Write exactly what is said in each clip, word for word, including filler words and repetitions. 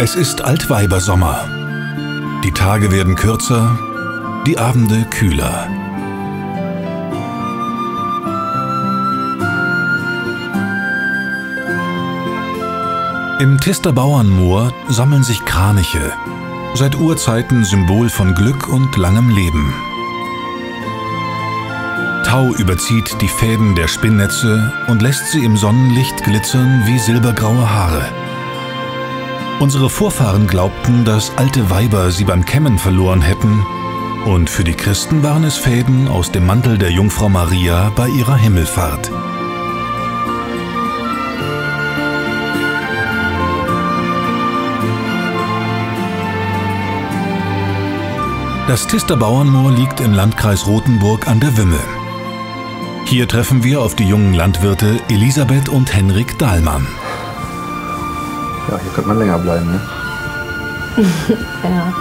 Es ist Altweibersommer. Die Tage werden kürzer, die Abende kühler. Im Tister Bauernmoor sammeln sich Kraniche, seit Urzeiten Symbol von Glück und langem Leben. Tau überzieht die Fäden der Spinnnetze und lässt sie im Sonnenlicht glitzern wie silbergraue Haare. Unsere Vorfahren glaubten, dass alte Weiber sie beim Kämmen verloren hätten, und für die Christen waren es Fäden aus dem Mantel der Jungfrau Maria bei ihrer Himmelfahrt. Das Tister Bauernmoor liegt im Landkreis Rothenburg an der Wümme. Hier treffen wir auf die jungen Landwirte Elisabeth und Henrik Dahlmann. Ja, hier könnte man länger bleiben, ne? Ja.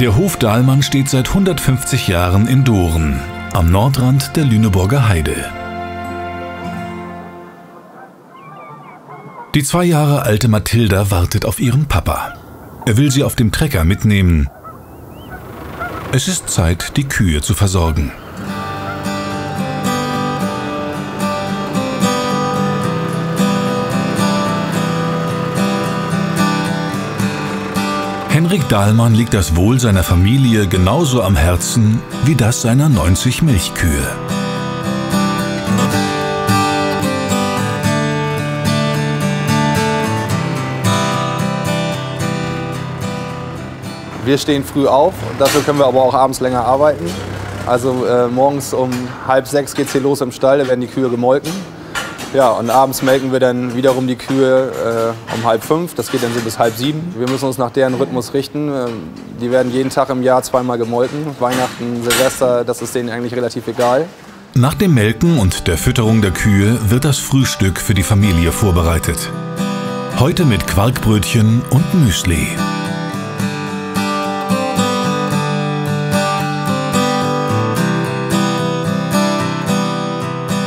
Der Hof Dahlmann steht seit hundertfünfzig Jahren in Dohren, am Nordrand der Lüneburger Heide. Die zwei Jahre alte Mathilda wartet auf ihren Papa. Er will sie auf dem Trecker mitnehmen. Es ist Zeit, die Kühe zu versorgen. Henrik Dahlmann liegt das Wohl seiner Familie genauso am Herzen wie das seiner neunzig Milchkühe. Wir stehen früh auf, dafür können wir aber auch abends länger arbeiten. Also äh, morgens um halb sechs geht es hier los im Stall, da werden die Kühe gemolken. Ja, und abends melken wir dann wiederum die Kühe äh, um halb fünf, das geht dann so bis halb sieben. Wir müssen uns nach deren Rhythmus richten. Die werden jeden Tag im Jahr zweimal gemolken. Weihnachten, Silvester, das ist denen eigentlich relativ egal. Nach dem Melken und der Fütterung der Kühe wird das Frühstück für die Familie vorbereitet. Heute mit Quarkbrötchen und Müsli.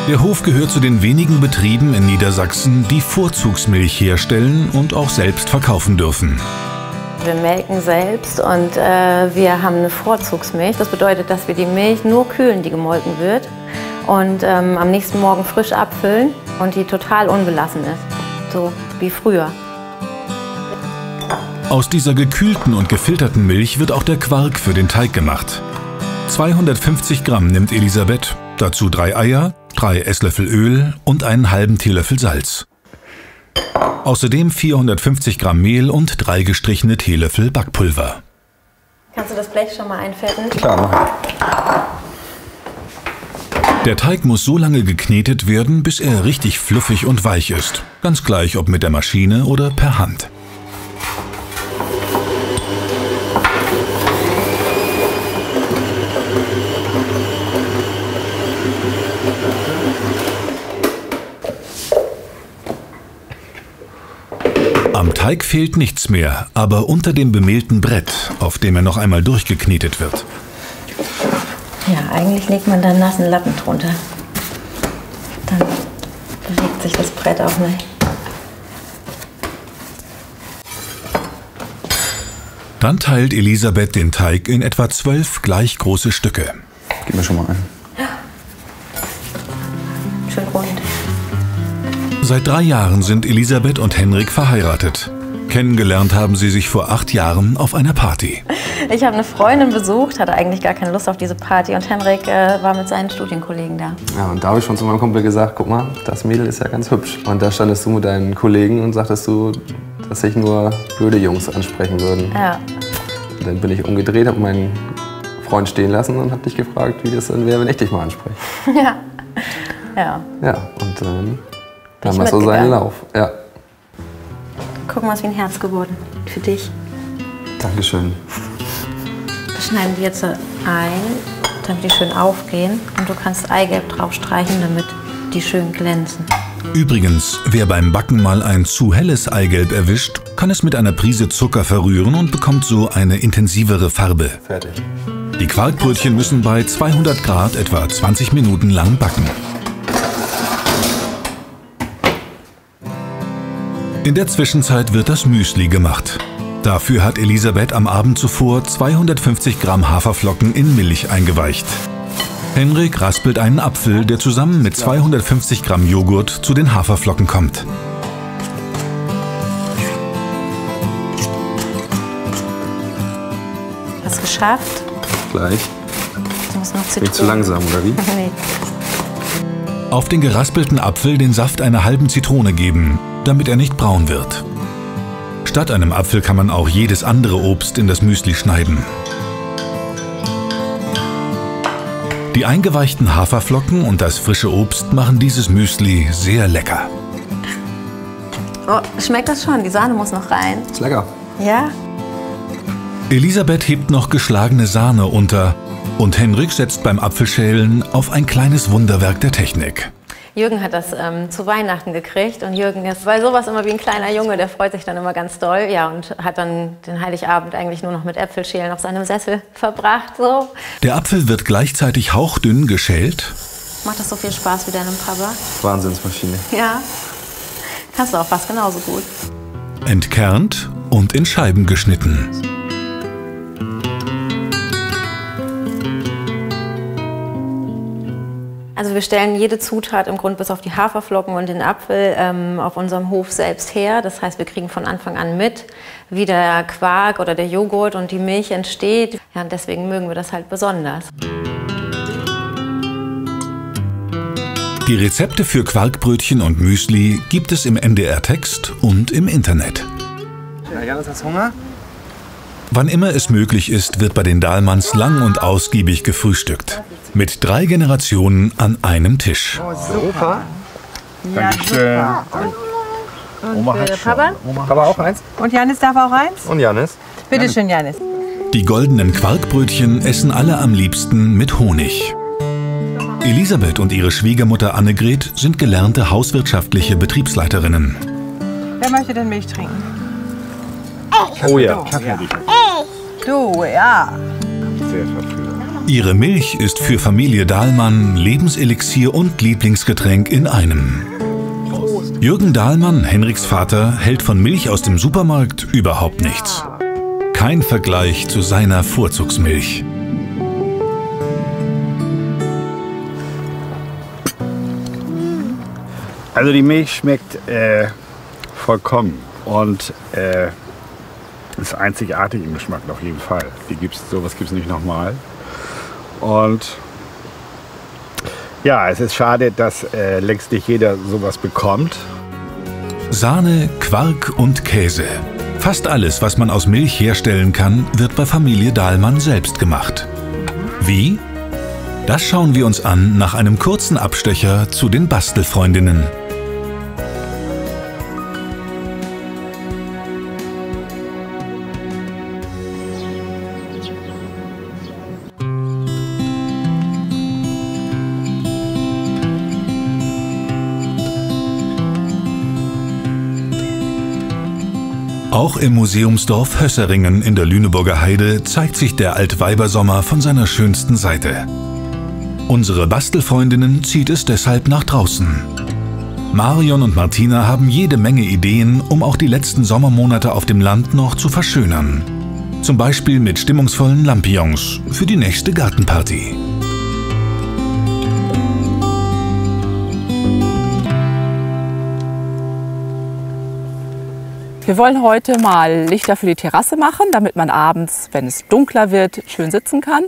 Der Hof gehört zu den wenigen Betrieben in Niedersachsen, die Vorzugsmilch herstellen und auch selbst verkaufen dürfen. Wir melken selbst und äh, wir haben eine Vorzugsmilch. Das bedeutet, dass wir die Milch nur kühlen, die gemolken wird, und ähm, am nächsten Morgen frisch abfüllen und die total unbelassen ist, so wie früher. Aus dieser gekühlten und gefilterten Milch wird auch der Quark für den Teig gemacht. zweihundertfünfzig Gramm nimmt Elisabeth, dazu drei Eier, drei Esslöffel Öl und einen halben Teelöffel Salz. Außerdem vierhundertfünfzig Gramm Mehl und drei gestrichene Teelöffel Backpulver. Kannst du das Blech schon mal einfetten? Klar. Der Teig muss so lange geknetet werden, bis er richtig fluffig und weich ist. Ganz gleich, ob mit der Maschine oder per Hand. Am Teig fehlt nichts mehr, aber unter dem bemehlten Brett, auf dem er noch einmal durchgeknetet wird. Ja, eigentlich legt man da einen nassen Lappen drunter. Dann bewegt sich das Brett auch nicht. Dann teilt Elisabeth den Teig in etwa zwölf gleich große Stücke. Gib mir schon mal einen. Ja. Schön rund. Seit drei Jahren sind Elisabeth und Henrik verheiratet. Kennengelernt haben sie sich vor acht Jahren auf einer Party. Ich habe eine Freundin besucht, hatte eigentlich gar keine Lust auf diese Party, und Henrik äh, war mit seinen Studienkollegen da. Ja, und da habe ich schon zu meinem Kumpel gesagt, guck mal, das Mädel ist ja ganz hübsch. Und da standest du mit deinen Kollegen und sagtest du, dass sich nur blöde Jungs ansprechen würden. Ja. Und dann bin ich umgedreht, habe meinen Freund stehen lassen und habe dich gefragt, wie das dann wäre, wenn ich dich mal anspreche. Ja. Ja. Ja, und dann... Dann war so seinen Lauf, ja. Guck mal, ist wie ein Herz geworden für dich. Dankeschön. Wir schneiden die jetzt ein, damit die schön aufgehen. Und du kannst Eigelb draufstreichen, damit die schön glänzen. Übrigens, wer beim Backen mal ein zu helles Eigelb erwischt, kann es mit einer Prise Zucker verrühren und bekommt so eine intensivere Farbe. Fertig. Die Quarkbrötchen müssen bei zweihundert Grad etwa zwanzig Minuten lang backen. In der Zwischenzeit wird das Müsli gemacht. Dafür hat Elisabeth am Abend zuvor zweihundertfünfzig Gramm Haferflocken in Milch eingeweicht. Henrik raspelt einen Apfel, der zusammen mit zweihundertfünfzig Gramm Joghurt zu den Haferflocken kommt. Hast du geschafft? Gleich. Du musst noch Zitronen. Bin zu langsam, oder wie? Nee. Auf den geraspelten Apfel den Saft einer halben Zitrone geben, damit er nicht braun wird. Statt einem Apfel kann man auch jedes andere Obst in das Müsli schneiden. Die eingeweichten Haferflocken und das frische Obst machen dieses Müsli sehr lecker. Oh, schmeckt das schon? Die Sahne muss noch rein. Ist lecker. Ja. Elisabeth hebt noch geschlagene Sahne unter und Henrik setzt beim Apfelschälen auf ein kleines Wunderwerk der Technik. Jürgen hat das ähm, zu Weihnachten gekriegt und Jürgen ist bei sowas immer wie ein kleiner Junge, der freut sich dann immer ganz doll, ja, und hat dann den Heiligabend eigentlich nur noch mit Äpfelschälen auf seinem Sessel verbracht. So. Der Apfel wird gleichzeitig hauchdünn geschält. Macht das so viel Spaß wie deinem Papa? Wahnsinnsmaschine. Ja, kannst du auch fast genauso gut. Entkernt und in Scheiben geschnitten. Also wir stellen jede Zutat im Grunde bis auf die Haferflocken und den Apfel ähm, auf unserem Hof selbst her. Das heißt, wir kriegen von Anfang an mit, wie der Quark oder der Joghurt und die Milch entsteht. Ja, und deswegen mögen wir das halt besonders. Die Rezepte für Quarkbrötchen und Müsli gibt es im N D R-Text und im Internet. Ja, Jannis hat Hunger. Wann immer es möglich ist, wird bei den Dahlmanns lang und ausgiebig gefrühstückt. Mit drei Generationen an einem Tisch. Oh, super. Ja, super. Und, Oma hat Papa? Papa auch eins. Und Jannis darf auch eins? Und Jannis. Bitte schön, Jannis. Die goldenen Quarkbrötchen essen alle am liebsten mit Honig. Elisabeth und ihre Schwiegermutter Annegret sind gelernte hauswirtschaftliche Betriebsleiterinnen. Wer möchte denn Milch trinken? Oh ja. Du, ja. Ihre Milch ist für Familie Dahlmann Lebenselixier und Lieblingsgetränk in einem. Jürgen Dahlmann, Henriks Vater, hält von Milch aus dem Supermarkt überhaupt nichts. Kein Vergleich zu seiner Vorzugsmilch. Also die Milch schmeckt äh, vollkommen und äh, ist einzigartig im Geschmack, auf jeden Fall. Die gibt's, sowas gibt es nicht nochmal. Und ja, es ist schade, dass äh, längst nicht jeder sowas bekommt. Sahne, Quark und Käse. Fast alles, was man aus Milch herstellen kann, wird bei Familie Dahlmann selbst gemacht. Wie? Das schauen wir uns an nach einem kurzen Abstecher zu den Bastelfreundinnen. Auch im Museumsdorf Hösseringen in der Lüneburger Heide zeigt sich der Altweibersommer von seiner schönsten Seite. Unsere Bastelfreundinnen zieht es deshalb nach draußen. Marion und Martina haben jede Menge Ideen, um auch die letzten Sommermonate auf dem Land noch zu verschönern. Zum Beispiel mit stimmungsvollen Lampions für die nächste Gartenparty. Wir wollen heute mal Lichter für die Terrasse machen, damit man abends, wenn es dunkler wird, schön sitzen kann.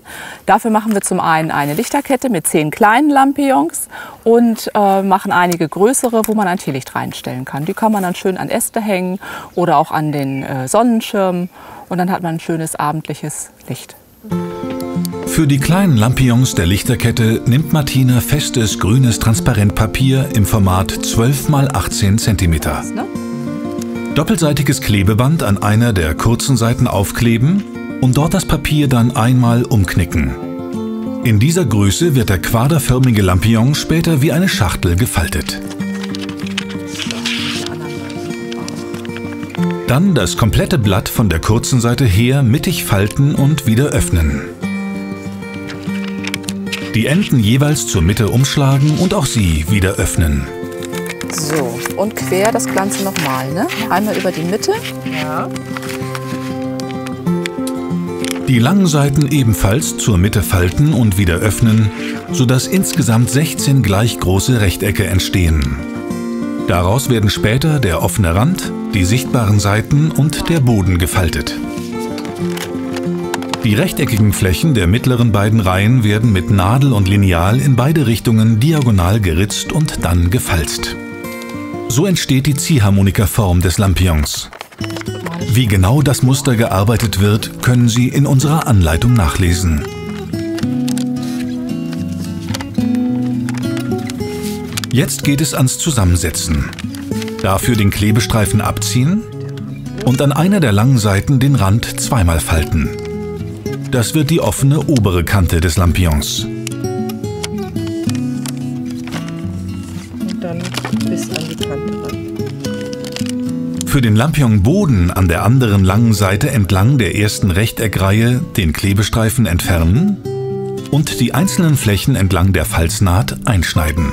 Dafür machen wir zum einen eine Lichterkette mit zehn kleinen Lampions und äh, machen einige größere, wo man ein Teelicht reinstellen kann. Die kann man dann schön an Äste hängen oder auch an den äh, Sonnenschirm und dann hat man ein schönes abendliches Licht. Für die kleinen Lampions der Lichterkette nimmt Martina festes grünes Transparentpapier im Format zwölf mal achtzehn Zentimeter. Doppelseitiges Klebeband an einer der kurzen Seiten aufkleben und dort das Papier dann einmal umknicken. In dieser Größe wird der quaderförmige Lampion später wie eine Schachtel gefaltet. Dann das komplette Blatt von der kurzen Seite her mittig falten und wieder öffnen. Die Enden jeweils zur Mitte umschlagen und auch sie wieder öffnen. So, und quer das Ganze nochmal, ne? Einmal über die Mitte. Ja. Die langen Seiten ebenfalls zur Mitte falten und wieder öffnen, sodass insgesamt sechzehn gleich große Rechtecke entstehen. Daraus werden später der offene Rand, die sichtbaren Seiten und der Boden gefaltet. Die rechteckigen Flächen der mittleren beiden Reihen werden mit Nadel und Lineal in beide Richtungen diagonal geritzt und dann gefalzt. So entsteht die Ziehharmonikaform des Lampions. Wie genau das Muster gearbeitet wird, können Sie in unserer Anleitung nachlesen. Jetzt geht es ans Zusammensetzen. Dafür den Klebestreifen abziehen und an einer der langen Seiten den Rand zweimal falten. Das wird die offene obere Kante des Lampions. Und dann bis an die Kante ran. Für den Lampionboden an der anderen langen Seite entlang der ersten Rechteckreihe den Klebestreifen entfernen und die einzelnen Flächen entlang der Falznaht einschneiden.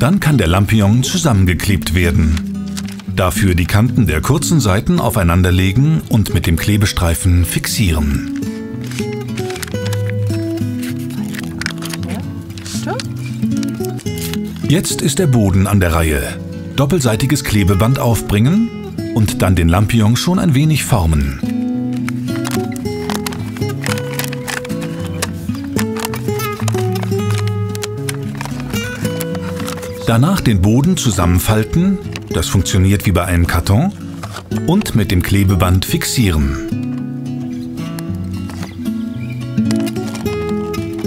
Dann kann der Lampion zusammengeklebt werden. Dafür die Kanten der kurzen Seiten aufeinander legen und mit dem Klebestreifen fixieren. Jetzt ist der Boden an der Reihe. Doppelseitiges Klebeband aufbringen und dann den Lampion schon ein wenig formen. Danach den Boden zusammenfalten, das funktioniert wie bei einem Karton, und mit dem Klebeband fixieren.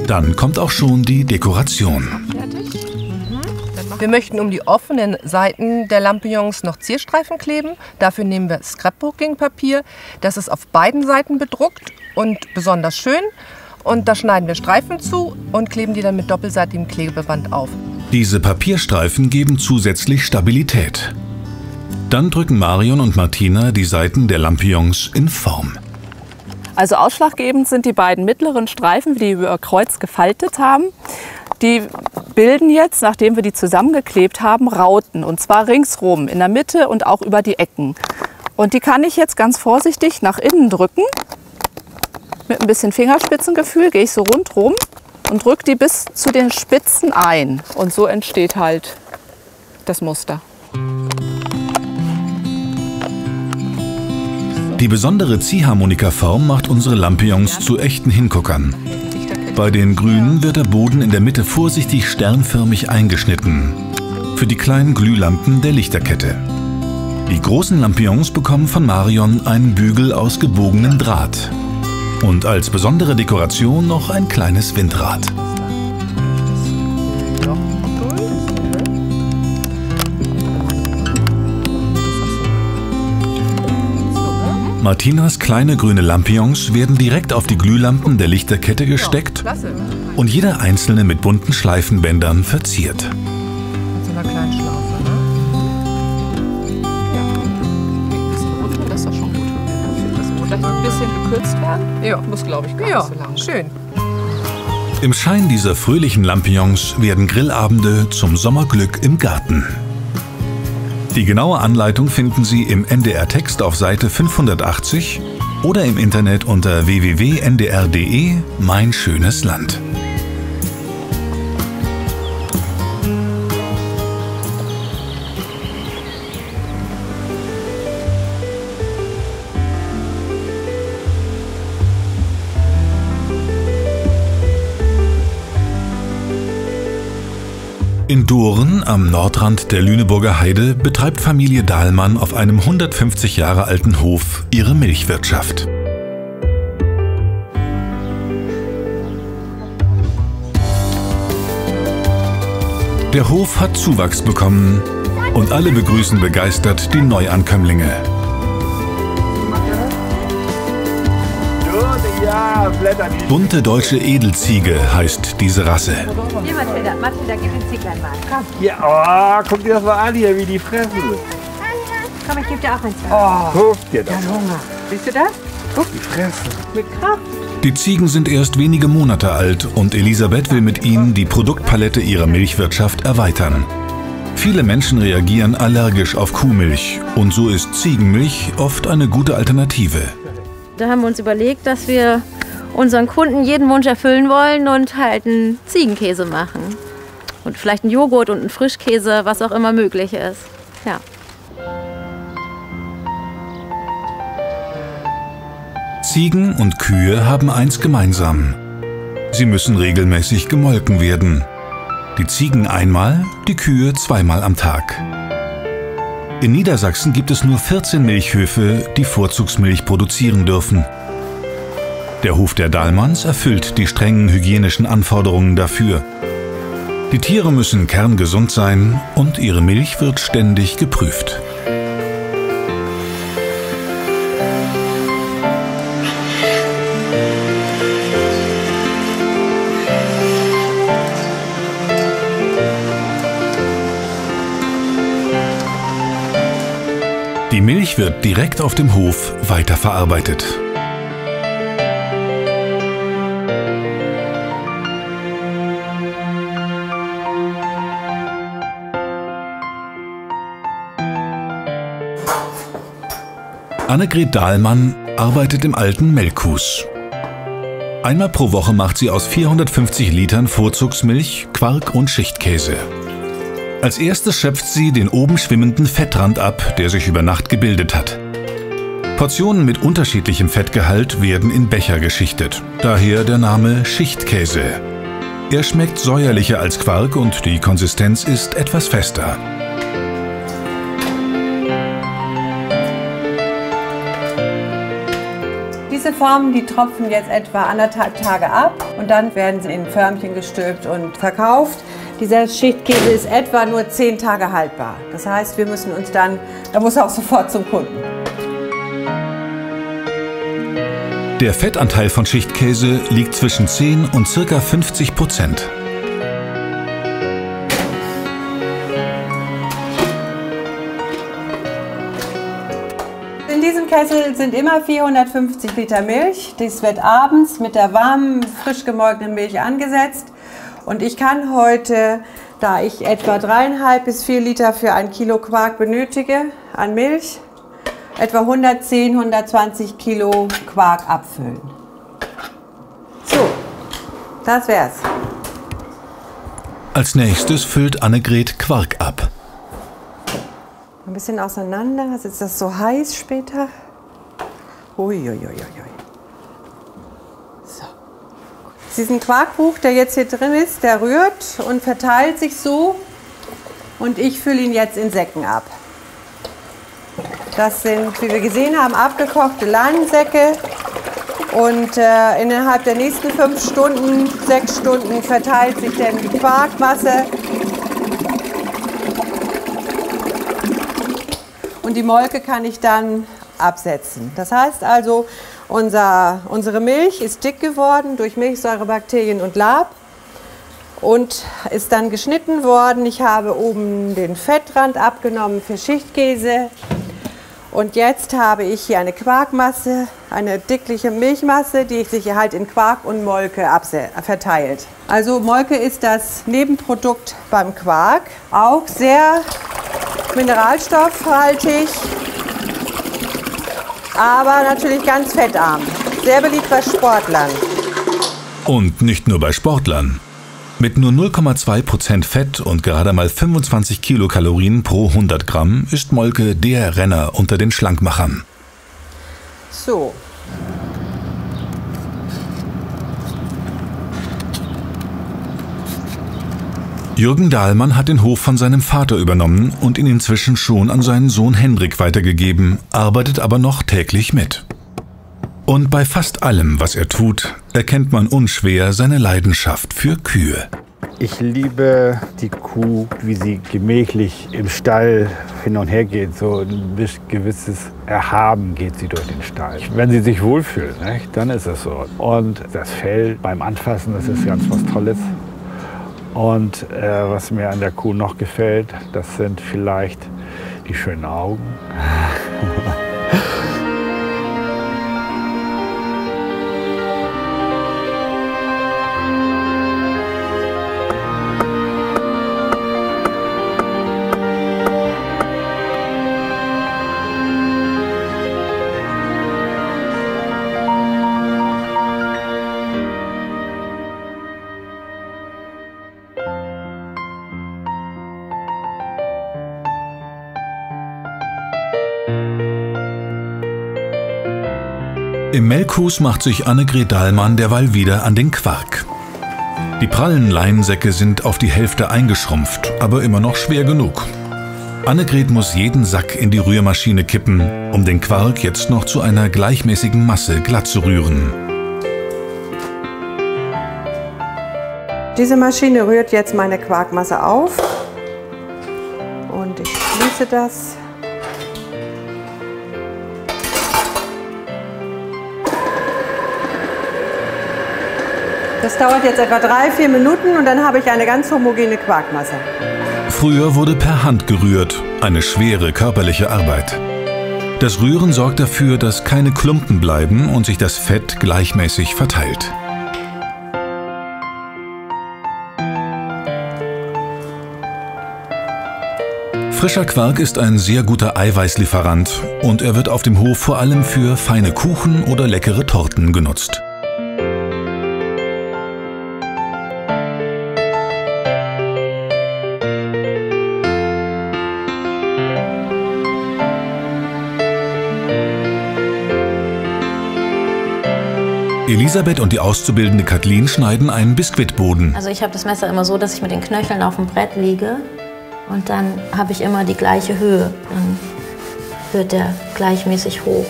Dann kommt auch schon die Dekoration. Wir möchten um die offenen Seiten der Lampions noch Zierstreifen kleben. Dafür nehmen wir Scrapbooking-Papier. Das ist auf beiden Seiten bedruckt und besonders schön. Und da schneiden wir Streifen zu und kleben die dann mit doppelseitigem Klebeband auf. Diese Papierstreifen geben zusätzlich Stabilität. Dann drücken Marion und Martina die Seiten der Lampions in Form. Also ausschlaggebend sind die beiden mittleren Streifen, die wir über Kreuz gefaltet haben. Die bilden jetzt, nachdem wir die zusammengeklebt haben, Rauten. Und zwar ringsrum, in der Mitte und auch über die Ecken. Und die kann ich jetzt ganz vorsichtig nach innen drücken. Mit ein bisschen Fingerspitzengefühl gehe ich so rundrum und drücke die bis zu den Spitzen ein. Und so entsteht halt das Muster. Die besondere Ziehharmonikaform macht unsere Lampions zu echten Hinguckern. Bei den Grünen wird der Boden in der Mitte vorsichtig sternförmig eingeschnitten. Für die kleinen Glühlampen der Lichterkette. Die großen Lampions bekommen von Marion einen Bügel aus gebogenem Draht. Und als besondere Dekoration noch ein kleines Windrad. Martinas kleine grüne Lampions werden direkt auf die Glühlampen der Lichterkette gesteckt und jeder einzelne mit bunten Schleifenbändern verziert. Ein bisschen gekürzt werden? Ja, muss glaube ich gar ja, nicht so lange. Schön. Im Schein dieser fröhlichen Lampions werden Grillabende zum Sommerglück im Garten. Die genaue Anleitung finden Sie im N D R-Text auf Seite fünfhundertachtzig oder im Internet unter w w w punkt n d r punkt d e Mein schönes Land. In Dohren am Nordrand der Lüneburger Heide betreibt Familie Dahlmann auf einem hundertfünfzig Jahre alten Hof ihre Milchwirtschaft. Der Hof hat Zuwachs bekommen und alle begrüßen begeistert die Neuankömmlinge. Bunte deutsche Edelziege heißt diese Rasse. Hier, Mathilda, Mathilda, gib den Zieglein mal. Komm. Ja, oh, guck dir das mal an hier, wie die fressen. Komm, ich geb dir auch eins. Oh, guck dir das. Ja, Hunger. Siehst du das? Guck, die fressen. Mit Kraft. Die Ziegen sind erst wenige Monate alt und Elisabeth will mit ihnen die Produktpalette ihrer Milchwirtschaft erweitern. Viele Menschen reagieren allergisch auf Kuhmilch und so ist Ziegenmilch oft eine gute Alternative. Da haben wir uns überlegt, dass wir unseren Kunden jeden Wunsch erfüllen wollen und halt einen Ziegenkäse machen. Und vielleicht einen Joghurt und einen Frischkäse, was auch immer möglich ist. Ja. Ziegen und Kühe haben eins gemeinsam. Sie müssen regelmäßig gemolken werden. Die Ziegen einmal, die Kühe zweimal am Tag. In Niedersachsen gibt es nur vierzehn Milchhöfe, die Vorzugsmilch produzieren dürfen. Der Hof der Dahlmanns erfüllt die strengen hygienischen Anforderungen dafür. Die Tiere müssen kerngesund sein und ihre Milch wird ständig geprüft. Die Milch wird direkt auf dem Hof weiterverarbeitet. Annegret Dahlmann arbeitet im alten Melkhus. Einmal pro Woche macht sie aus vierhundertfünfzig Litern Vorzugsmilch, Quark und Schichtkäse. Als erstes schöpft sie den oben schwimmenden Fettrand ab, der sich über Nacht gebildet hat. Portionen mit unterschiedlichem Fettgehalt werden in Becher geschichtet, daher der Name Schichtkäse. Er schmeckt säuerlicher als Quark und die Konsistenz ist etwas fester. Diese Formen, die tropfen jetzt etwa anderthalb Tage ab und dann werden sie in Förmchen gestülpt und verkauft. Dieser Schichtkäse ist etwa nur zehn Tage haltbar. Das heißt, wir müssen uns dann, da muss er auch sofort zum Kunden. Der Fettanteil von Schichtkäse liegt zwischen zehn und ca. fünfzig Prozent. In diesem Kessel sind immer vierhundertfünfzig Liter Milch. Dies wird abends mit der warmen, frisch gemolkenen Milch angesetzt. Und ich kann heute, da ich etwa dreieinhalb bis vier Liter für ein Kilo Quark benötige an Milch, etwa hundertzehn, hundertzwanzig Kilo Quark abfüllen. So, das wär's. Als nächstes füllt Annegret Quark ab. Ein bisschen auseinander, also ist das so heiß später. Uiuiuiui. So. Diesen Quarkbuch, der jetzt hier drin ist, der rührt und verteilt sich so. Und ich fülle ihn jetzt in Säcken ab. Das sind, wie wir gesehen haben, abgekochte Leinensäcke. Und äh, innerhalb der nächsten fünf Stunden, sechs Stunden verteilt sich dann die Quarkmasse. Und die Molke kann ich dann absetzen. Das heißt also, unser, unsere Milch ist dick geworden durch Milchsäurebakterien und Lab und ist dann geschnitten worden. Ich habe oben den Fettrand abgenommen für Schichtkäse. Und jetzt habe ich hier eine Quarkmasse, eine dickliche Milchmasse, die sich hier halt in Quark und Molke verteilt. Also Molke ist das Nebenprodukt beim Quark, auch sehr mineralstoffhaltig, aber natürlich ganz fettarm. Sehr beliebt bei Sportlern. Und nicht nur bei Sportlern. Mit nur null Komma zwei Prozent Fett und gerade mal fünfundzwanzig Kilokalorien pro hundert Gramm ist Molke der Renner unter den Schlankmachern. So. Jürgen Dahlmann hat den Hof von seinem Vater übernommen und ihn inzwischen schon an seinen Sohn Henrik weitergegeben, arbeitet aber noch täglich mit. Und bei fast allem, was er tut, erkennt man unschwer seine Leidenschaft für Kühe. Ich liebe die Kuh, wie sie gemächlich im Stall hin und her geht. So ein gewisses Erhaben geht sie durch den Stall. Wenn sie sich wohlfühlt, ne, dann ist es so. Und das Fell beim Anfassen, das ist ganz was Tolles. Und äh, was mir an der Kuh noch gefällt, das sind vielleicht die schönen Augen. Im Melkhus macht sich Annegret Dahlmann derweil wieder an den Quark. Die prallen Leinensäcke sind auf die Hälfte eingeschrumpft, aber immer noch schwer genug. Annegret muss jeden Sack in die Rührmaschine kippen, um den Quark jetzt noch zu einer gleichmäßigen Masse glatt zu rühren. Diese Maschine rührt jetzt meine Quarkmasse auf. Und ich schließe das. Das dauert jetzt etwa drei, vier Minuten und dann habe ich eine ganz homogene Quarkmasse. Früher wurde per Hand gerührt, eine schwere körperliche Arbeit. Das Rühren sorgt dafür, dass keine Klumpen bleiben und sich das Fett gleichmäßig verteilt. Frischer Quark ist ein sehr guter Eiweißlieferant und er wird auf dem Hof vor allem für feine Kuchen oder leckere Torten genutzt. Elisabeth und die auszubildende Kathleen schneiden einen Biskuitboden. Also ich habe das Messer immer so, dass ich mit den Knöcheln auf dem Brett liege und dann habe ich immer die gleiche Höhe. Dann wird der gleichmäßig hoch.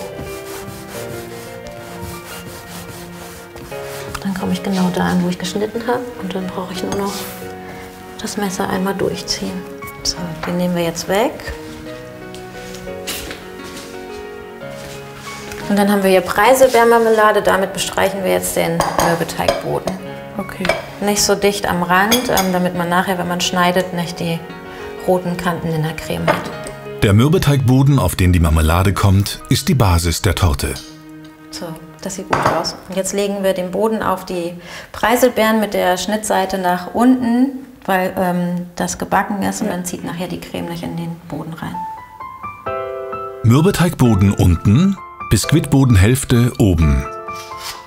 Dann komme ich genau da an, wo ich geschnitten habe und dann brauche ich nur noch das Messer einmal durchziehen. So, den nehmen wir jetzt weg. Und dann haben wir hier Preiselbeermarmelade, damit bestreichen wir jetzt den Mürbeteigboden. Okay. Nicht so dicht am Rand, damit man nachher, wenn man schneidet, nicht die roten Kanten in der Creme hat. Der Mürbeteigboden, auf den die Marmelade kommt, ist die Basis der Torte. So, das sieht gut aus. Und jetzt legen wir den Boden auf die Preiselbeeren mit der Schnittseite nach unten, weil ähm, das gebacken ist und dann zieht nachher die Creme nicht in den Boden rein. Mürbeteigboden unten, Biskuitbodenhälfte oben.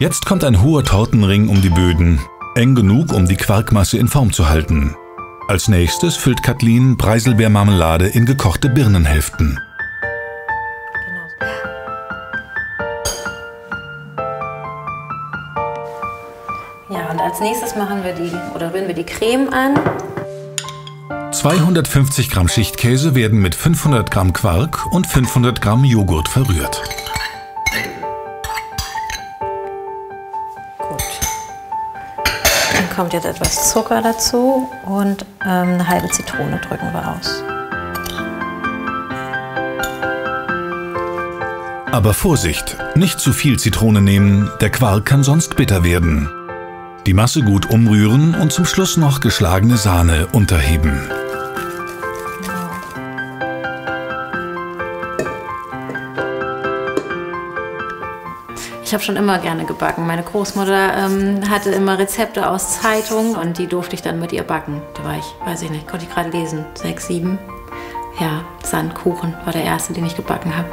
Jetzt kommt ein hoher Tortenring um die Böden, eng genug, um die Quarkmasse in Form zu halten. Als nächstes füllt Kathleen Preiselbeermarmelade in gekochte Birnenhälften. Genau. Ja, und als nächstes machen wir die oder rühren wir die Creme an. zweihundertfünfzig Gramm Schichtkäse werden mit fünfhundert Gramm Quark und fünfhundert Gramm Joghurt verrührt. Kommt jetzt etwas Zucker dazu und ähm, eine halbe Zitrone drücken wir aus. Aber Vorsicht, nicht zu viel Zitrone nehmen, der Quark kann sonst bitter werden. Die Masse gut umrühren und zum Schluss noch geschlagene Sahne unterheben. Ich habe schon immer gerne gebacken. Meine Großmutter ähm, hatte immer Rezepte aus Zeitungen und die durfte ich dann mit ihr backen. Da war ich, weiß ich nicht, konnte ich gerade lesen, sechs, sieben. Ja, Sandkuchen war der erste, den ich gebacken habe.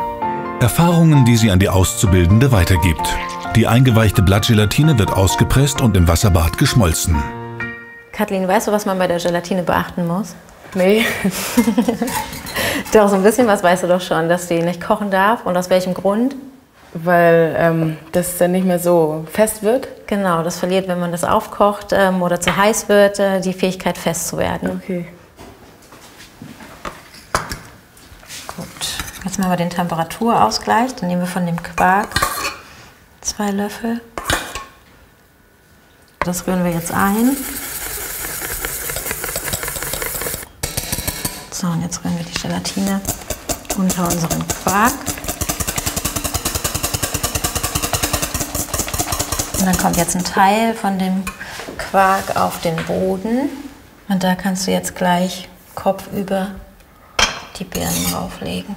Erfahrungen, die sie an die Auszubildende weitergibt. Die eingeweichte Blattgelatine wird ausgepresst und im Wasserbad geschmolzen. Kathleen, weißt du, was man bei der Gelatine beachten muss? Nee. Doch, so ein bisschen was weißt du doch schon, dass die nicht kochen darf und aus welchem Grund? Weil ähm, das dann nicht mehr so fest wird? Genau, das verliert, wenn man das aufkocht ähm, oder zu heiß wird, äh, die Fähigkeit fest zu werden. Okay. Gut, jetzt machen wir den Temperaturausgleich. Dann nehmen wir von dem Quark zwei Löffel. Das rühren wir jetzt ein. So, und jetzt rühren wir die Gelatine unter unseren Quark. Und dann kommt jetzt ein Teil von dem Quark auf den Boden. Und da kannst du jetzt gleich kopfüber die Birnen drauflegen.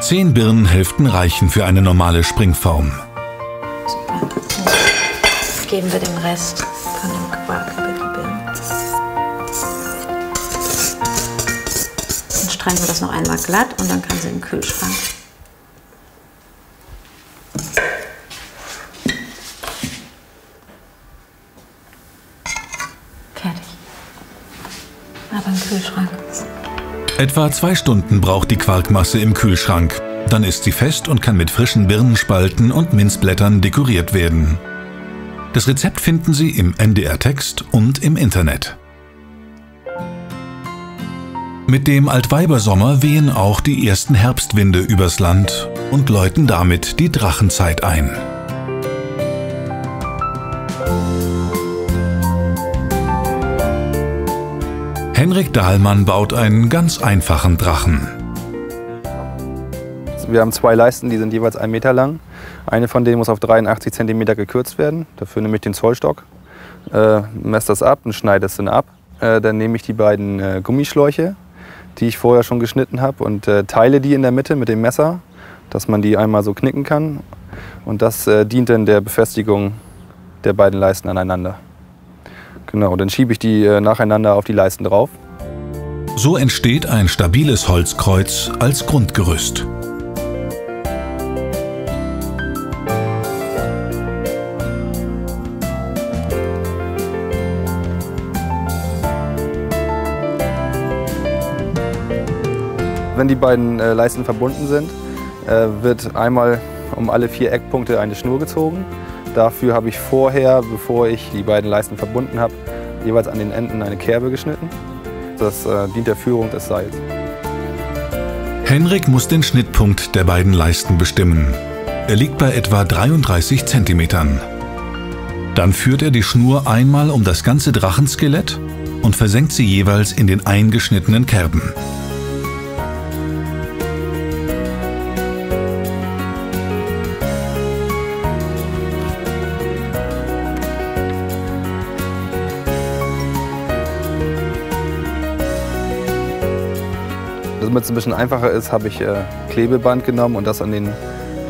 Zehn Birnenhälften reichen für eine normale Springform. Super. Jetzt geben wir den Rest von dem Quark über die Birnen. Schreiben wir das noch einmal glatt und dann kann sie im Kühlschrank. Fertig. Ab im Kühlschrank. Etwa zwei Stunden braucht die Quarkmasse im Kühlschrank. Dann ist sie fest und kann mit frischen Birnenspalten und Minzblättern dekoriert werden. Das Rezept finden Sie im N D R-Text und im Internet. Mit dem Altweibersommer wehen auch die ersten Herbstwinde übers Land und läuten damit die Drachenzeit ein. Henrik Dahlmann baut einen ganz einfachen Drachen. Wir haben zwei Leisten, die sind jeweils einen Meter lang. Eine von denen muss auf dreiundachtzig Zentimeter gekürzt werden. Dafür nehme ich den Zollstock, äh, messe das ab und schneide das dann ab. Äh, dann nehme ich die beiden äh, Gummischläuche, die ich vorher schon geschnitten habe, und äh, teile die in der Mitte mit dem Messer, dass man die einmal so knicken kann. Und das äh, dient dann der Befestigung der beiden Leisten aneinander. Genau, dann schiebe ich die äh, nacheinander auf die Leisten drauf. So entsteht ein stabiles Holzkreuz als Grundgerüst. Wenn die beiden äh, Leisten verbunden sind, äh, wird einmal um alle vier Eckpunkte eine Schnur gezogen. Dafür habe ich vorher, bevor ich die beiden Leisten verbunden habe, jeweils an den Enden eine Kerbe geschnitten. Das äh, dient der Führung des Seils. Henrik muss den Schnittpunkt der beiden Leisten bestimmen. Er liegt bei etwa dreiunddreißig Zentimetern. Dann führt er die Schnur einmal um das ganze Drachenskelett und versenkt sie jeweils in den eingeschnittenen Kerben. Damit es ein bisschen einfacher ist, habe ich äh, Klebeband genommen und das an den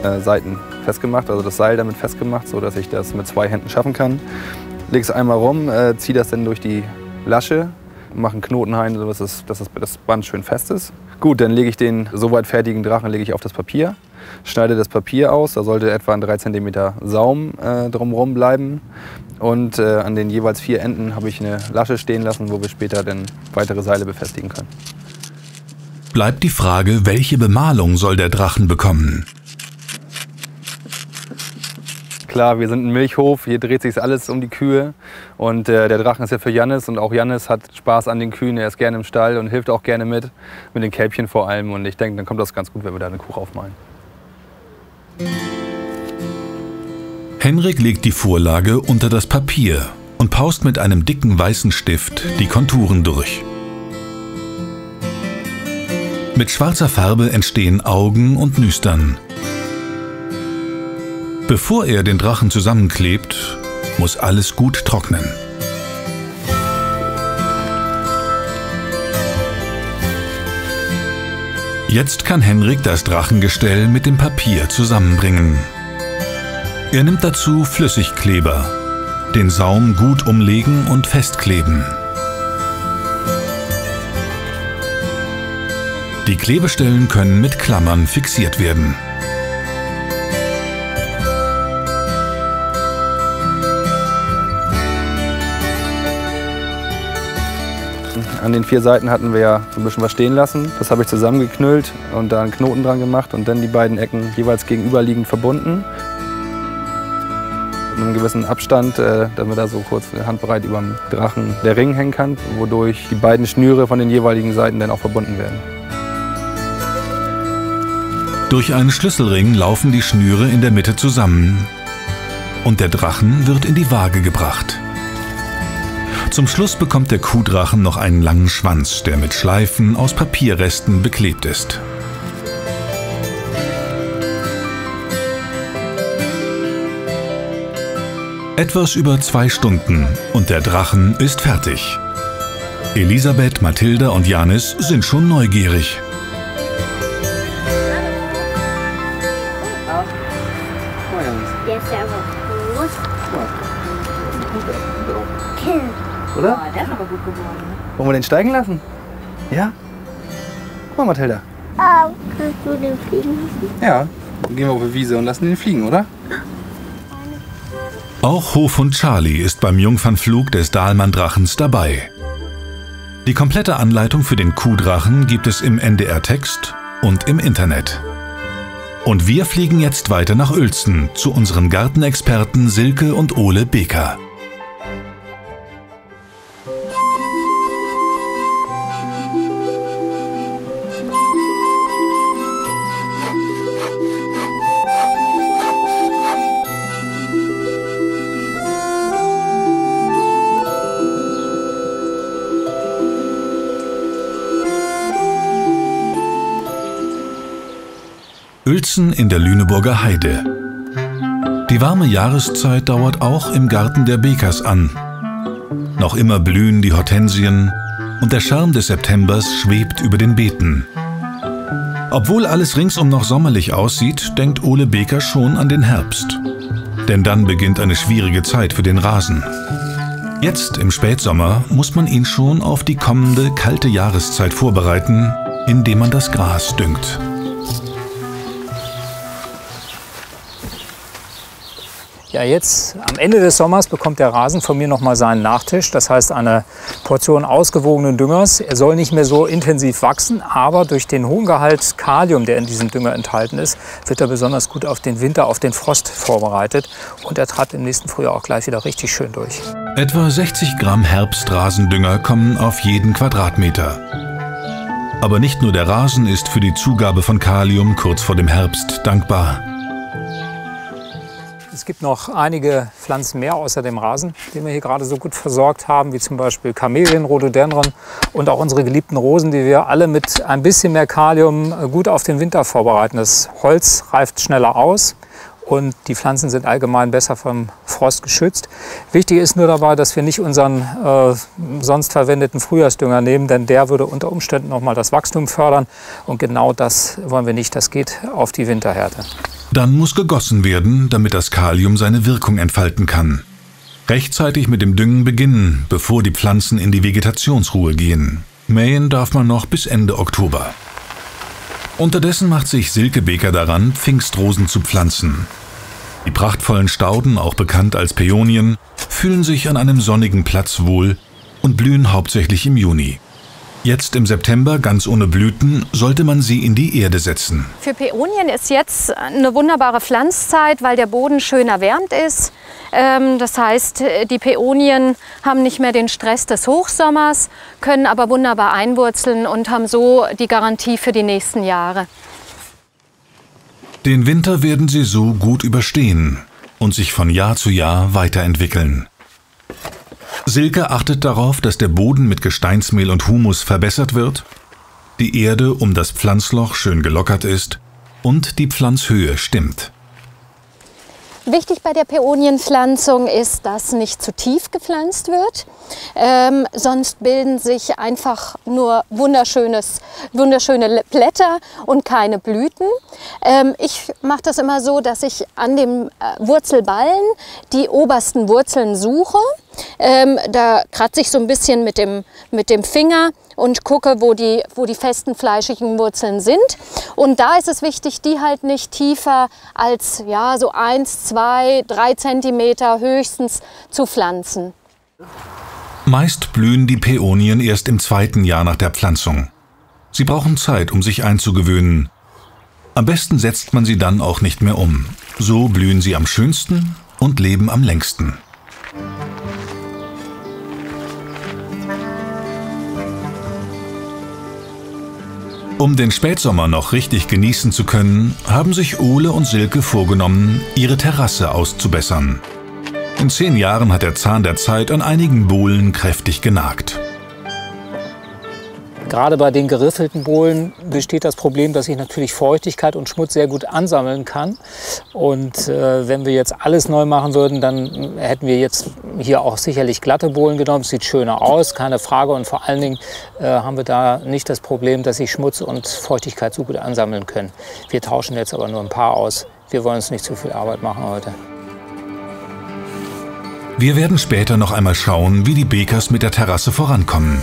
äh, Seiten festgemacht, also das Seil damit festgemacht, sodass ich das mit zwei Händen schaffen kann. Lege es einmal rum, äh, ziehe das dann durch die Lasche, mache einen Knoten rein, sodass es, dass das Band schön fest ist. Gut, dann lege ich den soweit fertigen Drachen lege ich auf das Papier, schneide das Papier aus, da sollte etwa ein drei Zentimeter Saum äh, drumherum bleiben. Und äh, an den jeweils vier Enden habe ich eine Lasche stehen lassen, wo wir später dann weitere Seile befestigen können. Bleibt die Frage, welche Bemalung soll der Drachen bekommen? Klar, wir sind ein Milchhof, hier dreht sich alles um die Kühe. Und äh, der Drachen ist ja für Jannis und auch Jannis hat Spaß an den Kühen. Er ist gerne im Stall und hilft auch gerne mit, mit den Kälbchen vor allem. Und ich denke, dann kommt das ganz gut, wenn wir da eine Kuh aufmalen. Henrik legt die Vorlage unter das Papier und paust mit einem dicken weißen Stift die Konturen durch. Mit schwarzer Farbe entstehen Augen und Nüstern. Bevor er den Drachen zusammenklebt, muss alles gut trocknen. Jetzt kann Henrik das Drachengestell mit dem Papier zusammenbringen. Er nimmt dazu Flüssigkleber, den Saum gut umlegen und festkleben. Die Klebestellen können mit Klammern fixiert werden. An den vier Seiten hatten wir ja ein bisschen was stehen lassen. Das habe ich zusammengeknüllt und da einen Knoten dran gemacht und dann die beiden Ecken jeweils gegenüberliegend verbunden. In einem gewissen Abstand, damit da so kurz handbreit über dem Drachen der Ring hängen kann, wodurch die beiden Schnüre von den jeweiligen Seiten dann auch verbunden werden. Durch einen Schlüsselring laufen die Schnüre in der Mitte zusammen und der Drachen wird in die Waage gebracht. Zum Schluss bekommt der Kuhdrachen noch einen langen Schwanz, der mit Schleifen aus Papierresten beklebt ist. Etwas über zwei Stunden und der Drachen ist fertig. Elisabeth, Mathilda und Jannis sind schon neugierig. Der ist ja aber groß. Oder? Oh, der ist aber gut geworden. Wollen wir den steigen lassen? Ja? Guck mal, Mathilda. Oh, kannst du den fliegen lassen? Ja, dann gehen wir auf die Wiese und lassen den fliegen, oder? Auch Hofhund Charlie ist beim Jungfernflug des Dahlmann-Drachens dabei. Die komplette Anleitung für den Kuhdrachen gibt es im N D R-Text und im Internet. Und wir fliegen jetzt weiter nach Uelzen zu unseren Gartenexperten Silke und Ole Becker. Uelzen in der Lüneburger Heide. Die warme Jahreszeit dauert auch im Garten der Beckers an. Noch immer blühen die Hortensien und der Charme des Septembers schwebt über den Beeten. Obwohl alles ringsum noch sommerlich aussieht, denkt Ole Becker schon an den Herbst. Denn dann beginnt eine schwierige Zeit für den Rasen. Jetzt im Spätsommer muss man ihn schon auf die kommende kalte Jahreszeit vorbereiten, indem man das Gras düngt. Ja, jetzt am Ende des Sommers bekommt der Rasen von mir nochmal seinen Nachtisch. Das heißt eine Portion ausgewogenen Düngers. Er soll nicht mehr so intensiv wachsen, aber durch den hohen Gehalt Kalium, der in diesem Dünger enthalten ist, wird er besonders gut auf den Winter, auf den Frost vorbereitet. Und er treibt im nächsten Frühjahr auch gleich wieder richtig schön durch. Etwa sechzig Gramm Herbstrasendünger kommen auf jeden Quadratmeter. Aber nicht nur der Rasen ist für die Zugabe von Kalium kurz vor dem Herbst dankbar. Es gibt noch einige Pflanzen mehr außer dem Rasen, den wir hier gerade so gut versorgt haben, wie zum Beispiel Kamelien, Rhododendron und auch unsere geliebten Rosen, die wir alle mit ein bisschen mehr Kalium gut auf den Winter vorbereiten. Das Holz reift schneller aus und die Pflanzen sind allgemein besser vom Frost geschützt. Wichtig ist nur dabei, dass wir nicht unseren äh, sonst verwendeten Frühjahrsdünger nehmen, denn der würde unter Umständen nochmal das Wachstum fördern und genau das wollen wir nicht. Das geht auf die Winterhärte. Dann muss gegossen werden, damit das Kalium seine Wirkung entfalten kann. Rechtzeitig mit dem Düngen beginnen, bevor die Pflanzen in die Vegetationsruhe gehen. Mähen darf man noch bis Ende Oktober. Unterdessen macht sich Silke Becker daran, Pfingstrosen zu pflanzen. Die prachtvollen Stauden, auch bekannt als Päonien, fühlen sich an einem sonnigen Platz wohl und blühen hauptsächlich im Juni. Jetzt im September, ganz ohne Blüten, sollte man sie in die Erde setzen. Für Päonien ist jetzt eine wunderbare Pflanzzeit, weil der Boden schön erwärmt ist. Das heißt, die Päonien haben nicht mehr den Stress des Hochsommers, können aber wunderbar einwurzeln und haben so die Garantie für die nächsten Jahre. Den Winter werden sie so gut überstehen und sich von Jahr zu Jahr weiterentwickeln. Silke achtet darauf, dass der Boden mit Gesteinsmehl und Humus verbessert wird, die Erde um das Pflanzloch schön gelockert ist und die Pflanzhöhe stimmt. Wichtig bei der Päonienpflanzung ist, dass nicht zu tief gepflanzt wird, ähm, sonst bilden sich einfach nur wunderschönes, wunderschöne Blätter und keine Blüten. Ähm, ich mache das immer so, dass ich an dem Wurzelballen die obersten Wurzeln suche. Ähm, da kratze ich so ein bisschen mit dem, mit dem Finger und gucke, wo die, wo die festen, fleischigen Wurzeln sind. Und da ist es wichtig, die halt nicht tiefer als ja, so eins, zwei, drei Zentimeter höchstens zu pflanzen. Meist blühen die Päonien erst im zweiten Jahr nach der Pflanzung. Sie brauchen Zeit, um sich einzugewöhnen. Am besten setzt man sie dann auch nicht mehr um. So blühen sie am schönsten und leben am längsten. Um den Spätsommer noch richtig genießen zu können, haben sich Ole und Silke vorgenommen, ihre Terrasse auszubessern. In zehn Jahren hat der Zahn der Zeit an einigen Bohlen kräftig genagt. Gerade bei den geriffelten Bohlen besteht das Problem, dass ich natürlich Feuchtigkeit und Schmutz sehr gut ansammeln kann. Und äh, wenn wir jetzt alles neu machen würden, dann hätten wir jetzt hier auch sicherlich glatte Bohlen genommen. Sieht schöner aus, keine Frage. Und vor allen Dingen äh, haben wir da nicht das Problem, dass sich Schmutz und Feuchtigkeit so gut ansammeln können. Wir tauschen jetzt aber nur ein paar aus. Wir wollen uns nicht zu viel Arbeit machen heute. Wir werden später noch einmal schauen, wie die Beckers mit der Terrasse vorankommen.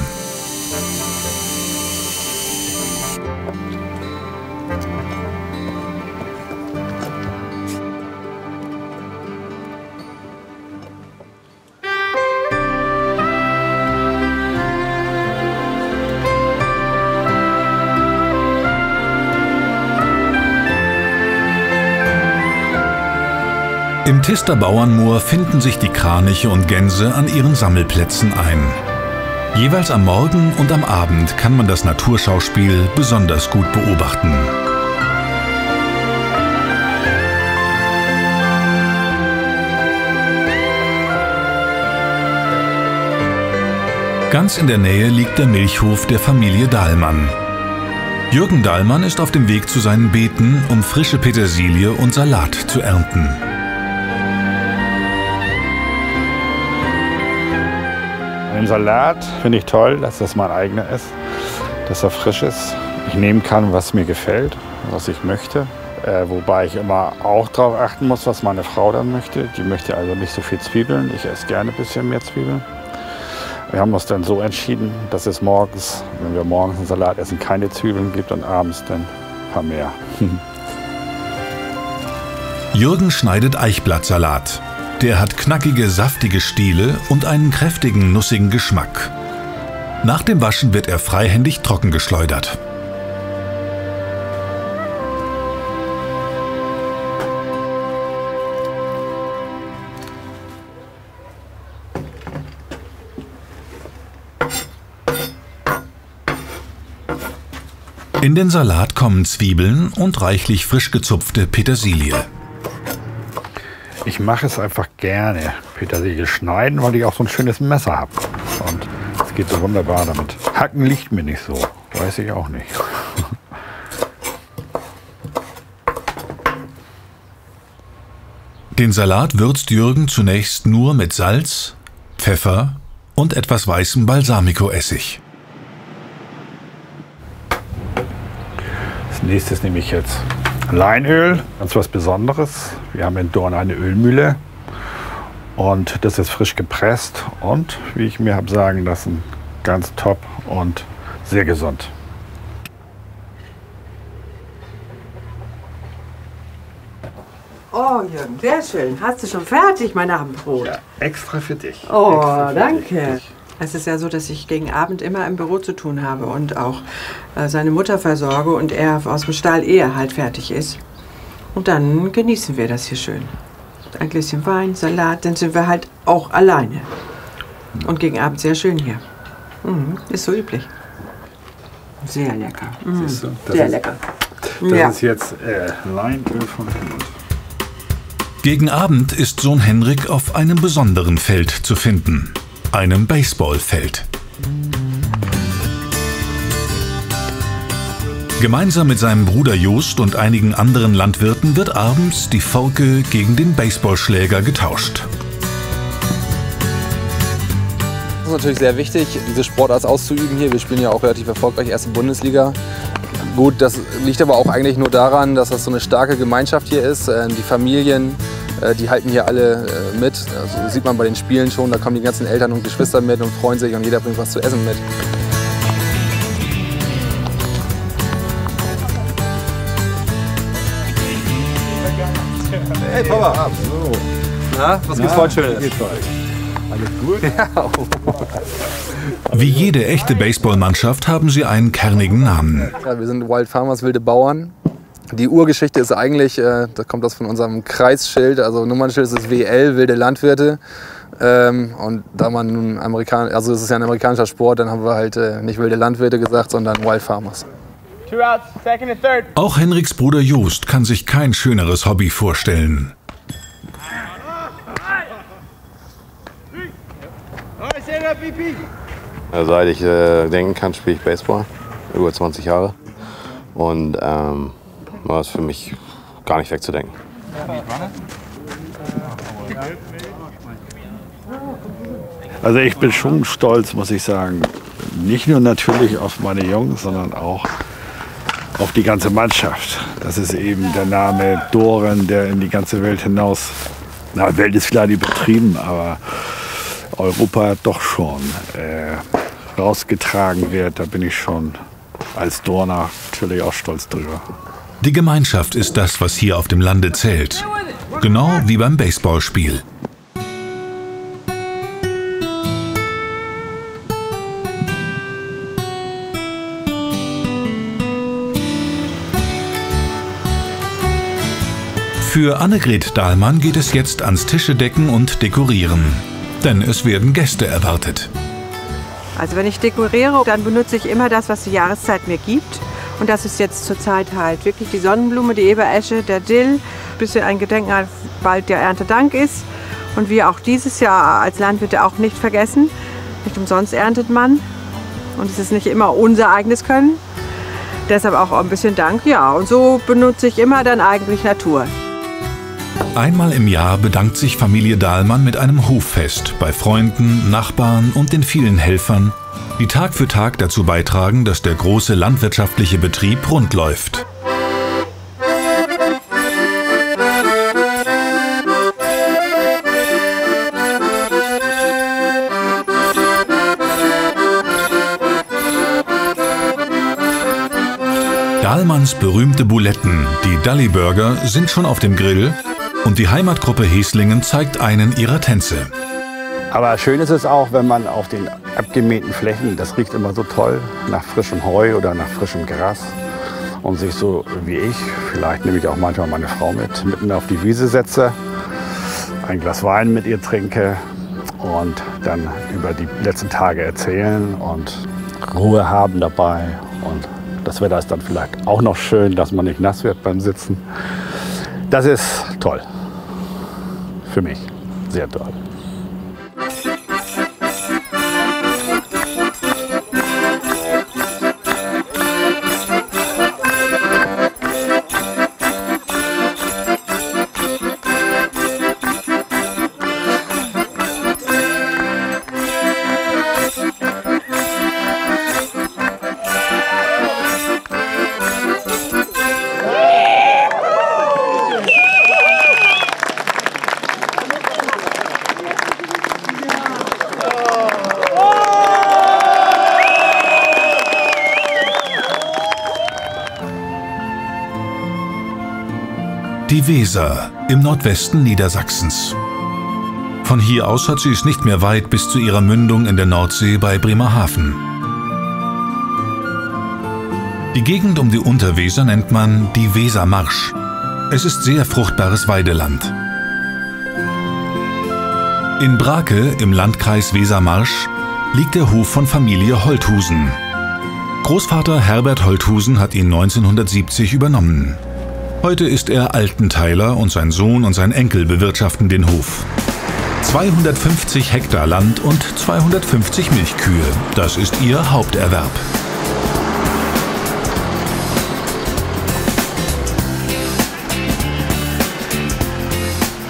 Im Tister Bauernmoor finden sich die Kraniche und Gänse an ihren Sammelplätzen ein. Jeweils am Morgen und am Abend kann man das Naturschauspiel besonders gut beobachten. Ganz in der Nähe liegt der Milchhof der Familie Dahlmann. Jürgen Dahlmann ist auf dem Weg zu seinen Beeten, um frische Petersilie und Salat zu ernten. Den Salat finde ich toll, dass das mein eigener ist, dass er frisch ist. Ich nehmen kann, was mir gefällt, was ich möchte. Äh, wobei ich immer auch darauf achten muss, was meine Frau dann möchte. Die möchte also nicht so viel Zwiebeln. Ich esse gerne ein bisschen mehr Zwiebeln. Wir haben uns dann so entschieden, dass es morgens, wenn wir morgens einen Salat essen, keine Zwiebeln gibt und abends dann ein paar mehr. Jürgen schneidet Eichblattsalat. Der hat knackige, saftige Stiele und einen kräftigen, nussigen Geschmack. Nach dem Waschen wird er freihändig trocken geschleudert. In den Salat kommen Zwiebeln und reichlich frisch gezupfte Petersilie. Ich mache es einfach gerne, Petersilie schneiden, weil ich auch so ein schönes Messer habe. Und es geht so wunderbar damit. Hacken liegt mir nicht so, weiß ich auch nicht. Den Salat würzt Jürgen zunächst nur mit Salz, Pfeffer und etwas weißem Balsamico-Essig. Nächstes nehme ich jetzt Leinöl, ganz was Besonderes. Wir haben in Dohren eine Ölmühle und das ist frisch gepresst und, wie ich mir habe sagen lassen, ganz top und sehr gesund. Oh Jürgen, sehr schön. Hast du schon fertig mein Abendbrot? Ja, extra für dich. Oh, extra für danke. Dich. Es ist ja so, dass ich gegen Abend immer im Büro zu tun habe und auch äh, seine Mutter versorge und er aus dem Stall eher halt fertig ist. Und dann genießen wir das hier schön. Ein Gläschen Wein, Salat, dann sind wir halt auch alleine. Und gegen Abend sehr schön hier. Mhm. Ist so üblich. Sehr lecker. Mhm. Siehst du? Das sehr ist, lecker. Das ja. ist jetzt äh, Leinöl von Henrik. Gegen Abend ist Sohn Henrik auf einem besonderen Feld zu finden. Einem Baseballfeld. Gemeinsam mit seinem Bruder Joost und einigen anderen Landwirten wird abends die Forke gegen den Baseballschläger getauscht. Es ist natürlich sehr wichtig, diese Sportart auszuüben hier. Wir spielen ja auch relativ erfolgreich erste Bundesliga. Gut, das liegt aber auch eigentlich nur daran, dass das so eine starke Gemeinschaft hier ist. Die Familien, die halten hier alle mit. Also sieht man bei den Spielen schon, da kommen die ganzen Eltern und Geschwister mit und freuen sich und jeder bringt was zu essen mit. Hey Papa! So. Na, was gibt's heute Schönes? Alles gut? Ja. Wie jede echte Baseballmannschaft haben sie einen kernigen Namen. Ja, wir sind Wild Farmers, wilde Bauern. Die Urgeschichte ist eigentlich, äh, da kommt das von unserem Kreisschild, also Nummernschild ist das W L, wilde Landwirte. Ähm, und da man nun Amerikaner, also es ist ja ein amerikanischer Sport, dann haben wir halt äh, nicht wilde Landwirte gesagt, sondern Wild Farmers. Auch Henriks Bruder Joost kann sich kein schöneres Hobby vorstellen. Seit ich äh, denken kann, spiele ich Baseball, über zwanzig Jahre. Und ähm, das ist für mich gar nicht wegzudenken. Also ich bin schon stolz, muss ich sagen. Nicht nur natürlich auf meine Jungs, sondern auch auf die ganze Mannschaft. Das ist eben der Name Dohren, der in die ganze Welt hinaus, na, Welt ist klar, die betrieben, aber Europa doch schon äh, rausgetragen wird. Da bin ich schon als Dorner natürlich auch stolz drüber. Die Gemeinschaft ist das, was hier auf dem Lande zählt. Genau wie beim Baseballspiel. Für Annegret Dahlmann geht es jetzt ans Tischedecken und Dekorieren. Denn es werden Gäste erwartet. Also wenn ich dekoriere, dann benutze ich immer das, was die Jahreszeit mir gibt. Und das ist jetzt zurzeit halt wirklich die Sonnenblume, die Eberesche, der Dill. Ein bisschen ein Gedenken an, bald der Erntedank ist. Und wir auch dieses Jahr als Landwirte auch nicht vergessen. Nicht umsonst erntet man. Und es ist nicht immer unser eigenes Können. Deshalb auch ein bisschen Dank. Ja, und so benutze ich immer dann eigentlich Natur. Einmal im Jahr bedankt sich Familie Dahlmann mit einem Hoffest bei Freunden, Nachbarn und den vielen Helfern, die Tag für Tag dazu beitragen, dass der große landwirtschaftliche Betrieb rund läuft. Dahlmanns berühmte Buletten, die Dalli-Burger, sind schon auf dem Grill und die Heimatgruppe Heslingen zeigt einen ihrer Tänze. Aber schön ist es auch, wenn man auf den abgemähten Flächen, das riecht immer so toll, nach frischem Heu oder nach frischem Gras. Und sich so wie ich, vielleicht nehme ich auch manchmal meine Frau mit, mitten auf die Wiese setze, ein Glas Wein mit ihr trinke und dann über die letzten Tage erzählen und Ruhe haben dabei. Und das Wetter ist dann vielleicht auch noch schön, dass man nicht nass wird beim Sitzen. Das ist toll. Für mich sehr toll. Die Weser im Nordwesten Niedersachsens. Von hier aus hat sie es nicht mehr weit bis zu ihrer Mündung in der Nordsee bei Bremerhaven. Die Gegend um die Unterweser nennt man die Wesermarsch. Es ist sehr fruchtbares Weideland. In Brake im Landkreis Wesermarsch liegt der Hof von Familie Holthusen. Großvater Herbert Holthusen hat ihn neunzehnhundertsiebzig übernommen. Heute ist er Altenteiler und sein Sohn und sein Enkel bewirtschaften den Hof. zweihundertfünfzig Hektar Land und zweihundertfünfzig Milchkühe, das ist ihr Haupterwerb.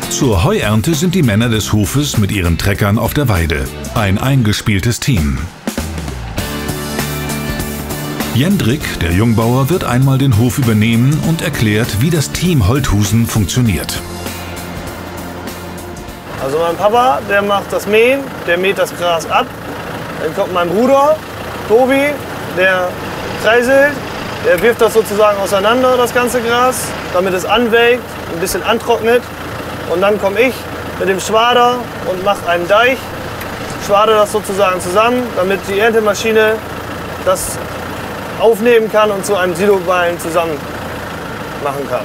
Zur Heuernte sind die Männer des Hofes mit ihren Treckern auf der Weide. Ein eingespieltes Team. Jendrik, der Jungbauer, wird einmal den Hof übernehmen und erklärt, wie das Team Holthusen funktioniert. Also mein Papa, der macht das Mähen, der mäht das Gras ab. Dann kommt mein Bruder, Tobi, der kreiselt, der wirft das sozusagen auseinander, das ganze Gras, damit es anwelkt, ein bisschen antrocknet. Und dann komme ich mit dem Schwader und mache einen Deich, schwadere das sozusagen zusammen, damit die Erntemaschine das aufnehmen kann und zu einem Siloballen zusammen machen kann.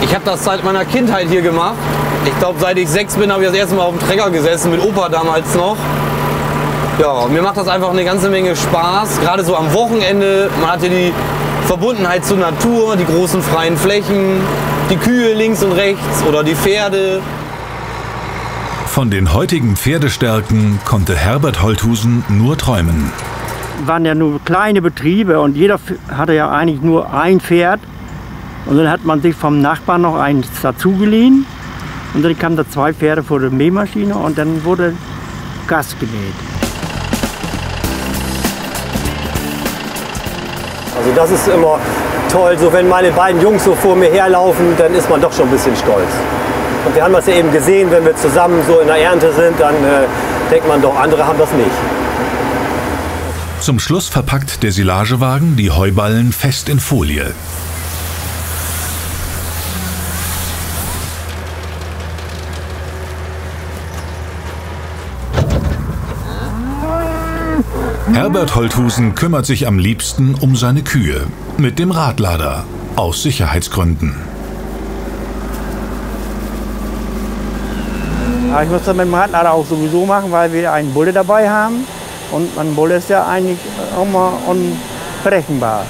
Ich habe das seit meiner Kindheit hier gemacht. Ich glaube, seit ich sechs bin, habe ich das erste Mal auf dem Trecker gesessen, mit Opa damals noch. Ja, und mir macht das einfach eine ganze Menge Spaß, gerade so am Wochenende. Man hatte die Verbundenheit zur Natur, die großen freien Flächen, die Kühe links und rechts oder die Pferde. Von den heutigen Pferdestärken konnte Herbert Holthusen nur träumen. Es waren ja nur kleine Betriebe und jeder hatte ja eigentlich nur ein Pferd. Und dann hat man sich vom Nachbarn noch eins dazugeliehen. Und dann kamen da zwei Pferde vor der Mähmaschine und dann wurde Gas gemäht. Also das ist immer toll, so wenn meine beiden Jungs so vor mir herlaufen, dann ist man doch schon ein bisschen stolz. Und wir haben das ja eben gesehen, wenn wir zusammen so in der Ernte sind, dann äh, denkt man doch, andere haben das nicht. Zum Schluss verpackt der Silagewagen die Heuballen fest in Folie. Herbert Holthusen kümmert sich am liebsten um seine Kühe. Mit dem Radlader. Aus Sicherheitsgründen. Ja, ich muss das mit dem Radlader auch sowieso machen, weil wir einen Bulle dabei haben. Und ein Bulle ist ja eigentlich auch mal unberechenbar.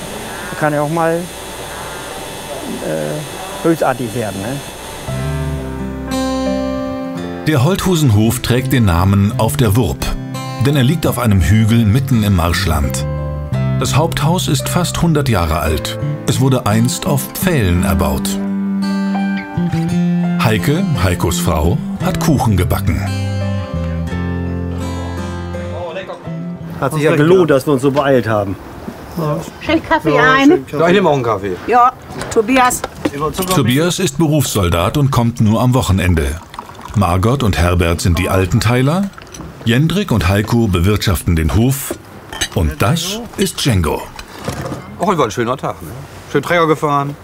Da kann ja auch mal äh, bösartig werden. Ne? Der Holthusenhof trägt den Namen Auf der Wurp, denn er liegt auf einem Hügel mitten im Marschland. Das Haupthaus ist fast hundert Jahre alt. Es wurde einst auf Pfählen erbaut. Heike, Heikos Frau, hat Kuchen gebacken. Hat sich ja gelohnt, dass wir uns so beeilt haben. Ja. Schön Kaffee ja, ein. Ja, ich nehme auch einen Kaffee. Ja, Tobias. Tobias ist Berufssoldat und kommt nur am Wochenende. Margot und Herbert sind die Altenteiler, Jendrik und Heiko bewirtschaften den Hof und das ist Django. Heute war ein schöner Tag, ne? Schön Träger gefahren,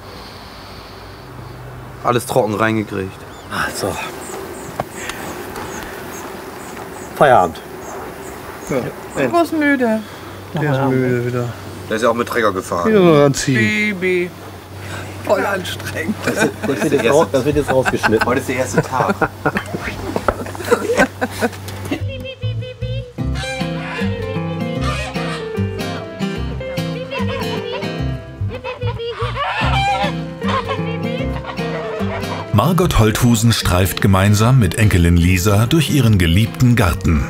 alles trocken reingekriegt. Ach so. Feierabend. Ja. Ich bin müde. Der ist müde wieder. Der ist ja auch mit Träger gefahren. Wieder nur ranziehen. Baby. Voll anstrengend. Das, das, wird jetzt raus, das wird jetzt rausgeschnitten. Heute ist der erste Tag. Margot Holthusen streift gemeinsam mit Enkelin Lisa durch ihren geliebten Garten.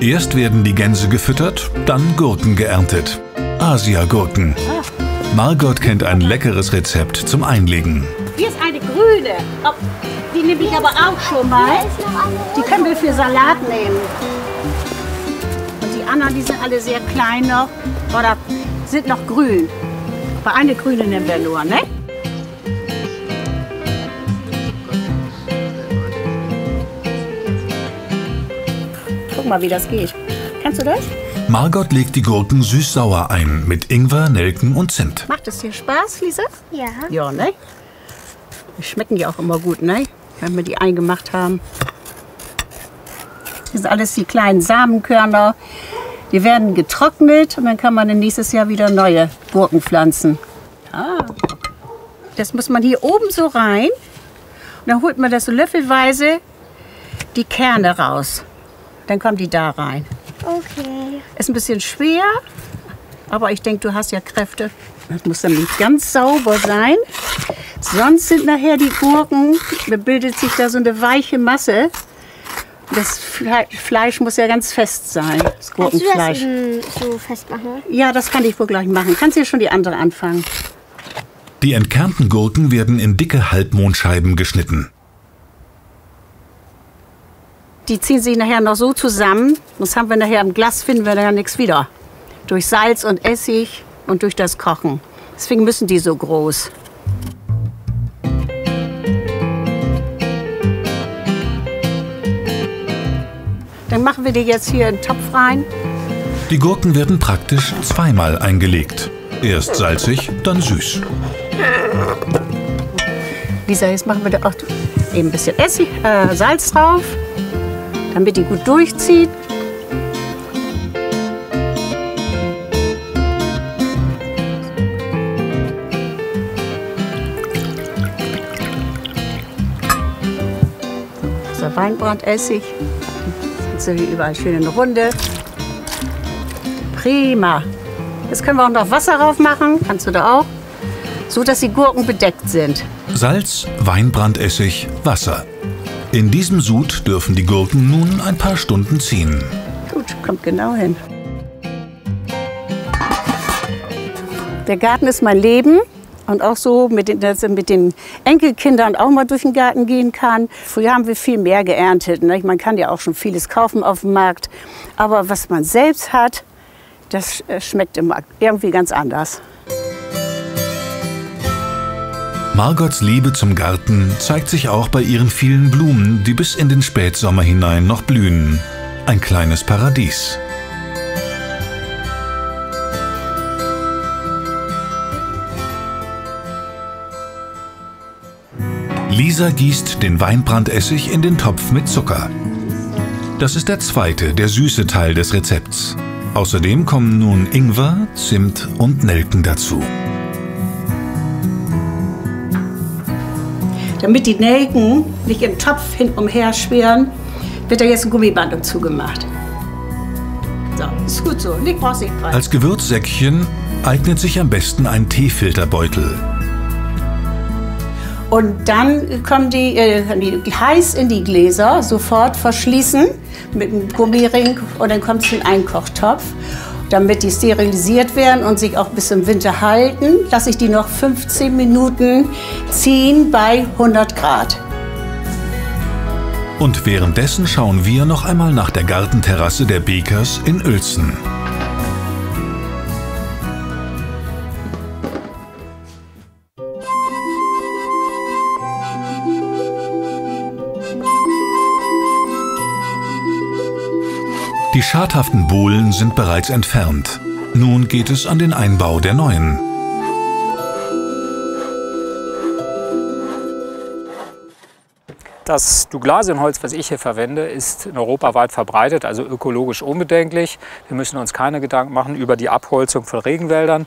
Erst werden die Gänse gefüttert, dann Gurken geerntet. Asiagurken. Margot kennt ein leckeres Rezept zum Einlegen. Hier ist eine grüne. Die nehme ich aber auch schon mal. Die können wir für Salat nehmen. Und die anderen, die sind alle sehr klein noch. Oder sind noch grün. Aber eine grüne nehmen wir nur, ne? Guck mal, wie das geht. Kannst du das? Margot legt die Gurken süß-sauer ein mit Ingwer, Nelken und Zimt. Macht es dir Spaß, Lisa? Ja. Ja, ne? Die schmecken ja auch immer gut, ne? Wenn wir die eingemacht haben. Das sind alles die kleinen Samenkörner. Die werden getrocknet und dann kann man nächstes Jahr wieder neue Gurken pflanzen. Ah. Das muss man hier oben so rein. Und dann holt man das so löffelweise die Kerne raus. Dann kommen die da rein. Okay. Ist ein bisschen schwer, aber ich denke, du hast ja Kräfte. Das muss dann nicht ganz sauber sein. Sonst sind nachher die Gurken, da bildet sich da so eine weiche Masse. Das Fle Fleisch muss ja ganz fest sein, das Gurkenfleisch. Kannst du das so festmachen? Ja, das kann ich wohl gleich machen. Kannst hier schon die andere anfangen. Die entkernten Gurken werden in dicke Halbmondscheiben geschnitten. Die ziehen sich nachher noch so zusammen, das haben wir nachher im Glas, finden wir nachher nichts wieder. Durch Salz und Essig und durch das Kochen. Deswegen müssen die so groß. Dann machen wir die jetzt hier in den Topf rein. Die Gurken werden praktisch zweimal eingelegt. Erst salzig, dann süß. Lisa, jetzt machen wir da auch eben ein bisschen Essig, äh, Salz drauf. Damit die gut durchzieht. So, Weinbrandessig. Jetzt sind wir überall schön in eine Runde. Prima. Jetzt können wir auch noch Wasser drauf machen. Kannst du da auch. So, dass die Gurken bedeckt sind. Salz, Weinbrandessig, Wasser. In diesem Sud dürfen die Gurken nun ein paar Stunden ziehen. Gut, kommt genau hin. Der Garten ist mein Leben und auch so, mit den, dass ich mit den Enkelkindern auch mal durch den Garten gehen kann. Früher haben wir viel mehr geerntet. Ne? Man kann ja auch schon vieles kaufen auf dem Markt. Aber was man selbst hat, das schmeckt im Markt irgendwie ganz anders. Margots Liebe zum Garten zeigt sich auch bei ihren vielen Blumen, die bis in den Spätsommer hinein noch blühen. Ein kleines Paradies. Lisa gießt den Weinbrandessig in den Topf mit Zucker. Das ist der zweite, der süße Teil des Rezepts. Außerdem kommen nun Ingwer, Zimt und Nelken dazu. Damit die Nelken nicht im Topf hin umher schwirren, wird da jetzt ein Gummiband dazu gemacht. So, ist gut so. Nicht brauchst du nicht rein. Als Gewürzsäckchen eignet sich am besten ein Teefilterbeutel. Und dann kommen die, äh, die heiß in die Gläser, sofort verschließen mit einem Gummiring und dann kommt es in einen Kochtopf. Damit die sterilisiert werden und sich auch bis im Winter halten, lasse ich die noch fünfzehn Minuten ziehen bei hundert Grad. Und währenddessen schauen wir noch einmal nach der Gartenterrasse der Bekers in Uelzen. Die schadhaften Bohlen sind bereits entfernt. Nun geht es an den Einbau der neuen. Das Douglasienholz, was ich hier verwende, ist in Europa weit verbreitet, also ökologisch unbedenklich. Wir müssen uns keine Gedanken machen über die Abholzung von Regenwäldern.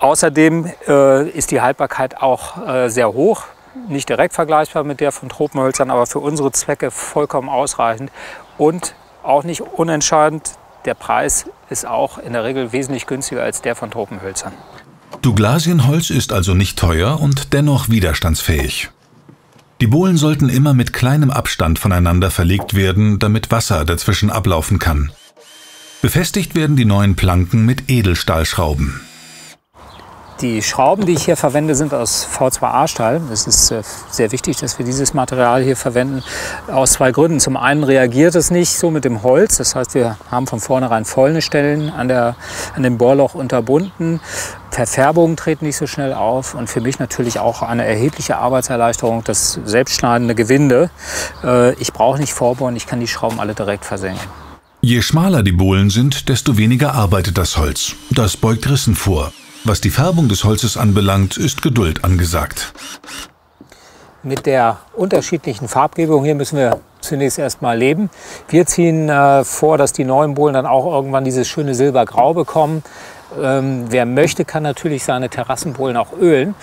Außerdem äh, ist die Haltbarkeit auch äh, sehr hoch. Nicht direkt vergleichbar mit der von Tropenhölzern, aber für unsere Zwecke vollkommen ausreichend. Und auch nicht unentscheidend, der Preis ist auch in der Regel wesentlich günstiger als der von Tropenhölzern. Douglasienholz ist also nicht teuer und dennoch widerstandsfähig. Die Bohlen sollten immer mit kleinem Abstand voneinander verlegt werden, damit Wasser dazwischen ablaufen kann. Befestigt werden die neuen Planken mit Edelstahlschrauben. Die Schrauben, die ich hier verwende, sind aus V zwei A Stahl. Es ist sehr wichtig, dass wir dieses Material hier verwenden, aus zwei Gründen. Zum einen reagiert es nicht so mit dem Holz. Das heißt, wir haben von vornherein vollene Stellen an, der, an dem Bohrloch unterbunden. Verfärbungen treten nicht so schnell auf. Und für mich natürlich auch eine erhebliche Arbeitserleichterung, das selbstschneidende Gewinde. Ich brauche nicht vorbohren, ich kann die Schrauben alle direkt versenken. Je schmaler die Bohlen sind, desto weniger arbeitet das Holz. Das beugt Rissen vor. Was die Färbung des Holzes anbelangt, ist Geduld angesagt. Mit der unterschiedlichen Farbgebung hier müssen wir zunächst erstmal leben. Wir ziehen äh, vor, dass die neuen Bohlen dann auch irgendwann dieses schöne Silbergrau bekommen. Ähm, wer möchte, kann natürlich seine Terrassenbohlen auch ölen.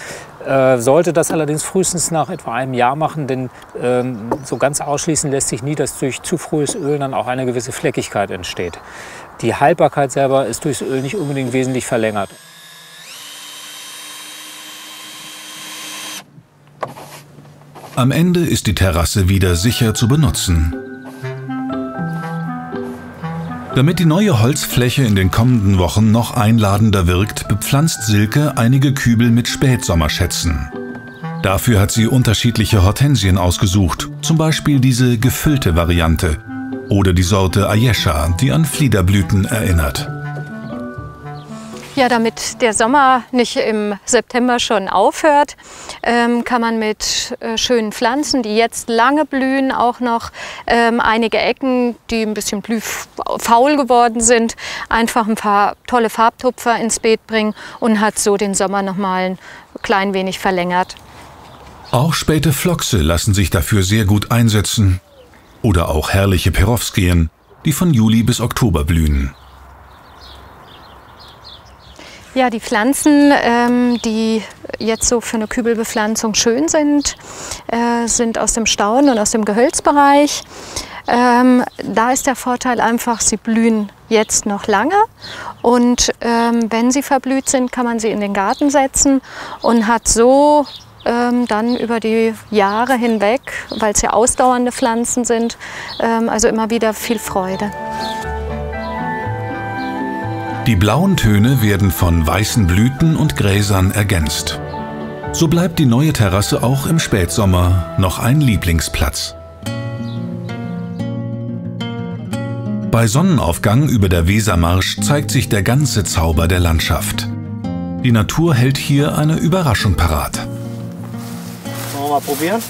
Äh, sollte das allerdings frühestens nach etwa einem Jahr machen, denn ähm, so ganz ausschließen lässt sich nie, dass durch zu frühes Ölen dann auch eine gewisse Fleckigkeit entsteht. Die Haltbarkeit selber ist durchs Öl nicht unbedingt wesentlich verlängert. Am Ende ist die Terrasse wieder sicher zu benutzen. Damit die neue Holzfläche in den kommenden Wochen noch einladender wirkt, bepflanzt Silke einige Kübel mit Spätsommerschätzen. Dafür hat sie unterschiedliche Hortensien ausgesucht, zum Beispiel diese gefüllte Variante oder die Sorte Ayesha, die an Fliederblüten erinnert. Ja, damit der Sommer nicht im September schon aufhört, ähm, kann man mit äh, schönen Pflanzen, die jetzt lange blühen, auch noch ähm, einige Ecken, die ein bisschen blühfaul geworden sind, einfach ein paar tolle Farbtupfer ins Beet bringen und hat so den Sommer noch mal ein klein wenig verlängert. Auch späte Flachse lassen sich dafür sehr gut einsetzen. Oder auch herrliche Perovskien, die von Juli bis Oktober blühen. Ja, die Pflanzen, ähm, die jetzt so für eine Kübelbepflanzung schön sind, äh, sind aus dem Stauden und aus dem Gehölzbereich. Ähm, da ist der Vorteil einfach, sie blühen jetzt noch lange und ähm, wenn sie verblüht sind, kann man sie in den Garten setzen und hat so ähm, dann über die Jahre hinweg, weil es ja ausdauernde Pflanzen sind, ähm, also immer wieder viel Freude. Die blauen Töne werden von weißen Blüten und Gräsern ergänzt. So bleibt die neue Terrasse auch im Spätsommer noch ein Lieblingsplatz. Bei Sonnenaufgang über der Wesermarsch zeigt sich der ganze Zauber der Landschaft. Die Natur hält hier eine Überraschung parat. Wollen wir mal probieren?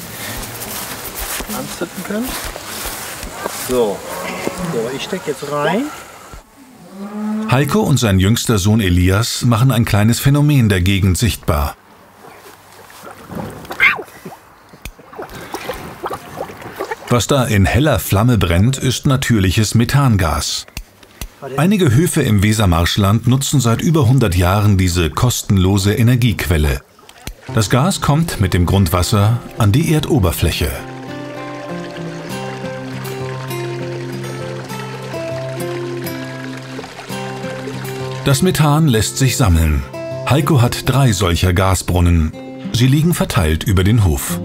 Anzünden können. So, so ich stecke jetzt rein. Heiko und sein jüngster Sohn Elias machen ein kleines Phänomen der Gegend sichtbar. Was da in heller Flamme brennt, ist natürliches Methangas. Einige Höfe im Wesermarschland nutzen seit über hundert Jahren diese kostenlose Energiequelle. Das Gas kommt mit dem Grundwasser an die Erdoberfläche. Das Methan lässt sich sammeln. Heiko hat drei solcher Gasbrunnen. Sie liegen verteilt über den Hof.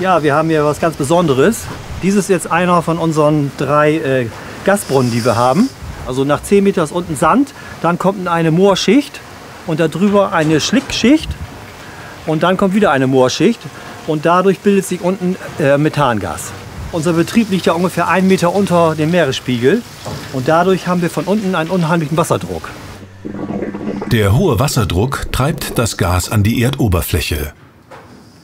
Ja, wir haben hier was ganz Besonderes. Dies ist jetzt einer von unseren drei äh, Gasbrunnen, die wir haben. Also nach zehn Metern ist unten Sand, dann kommt eine Moorschicht und darüber eine Schlickschicht und dann kommt wieder eine Moorschicht und dadurch bildet sich unten äh, Methangas. Unser Betrieb liegt ja ungefähr einen Meter unter dem Meeresspiegel und dadurch haben wir von unten einen unheimlichen Wasserdruck. Der hohe Wasserdruck treibt das Gas an die Erdoberfläche.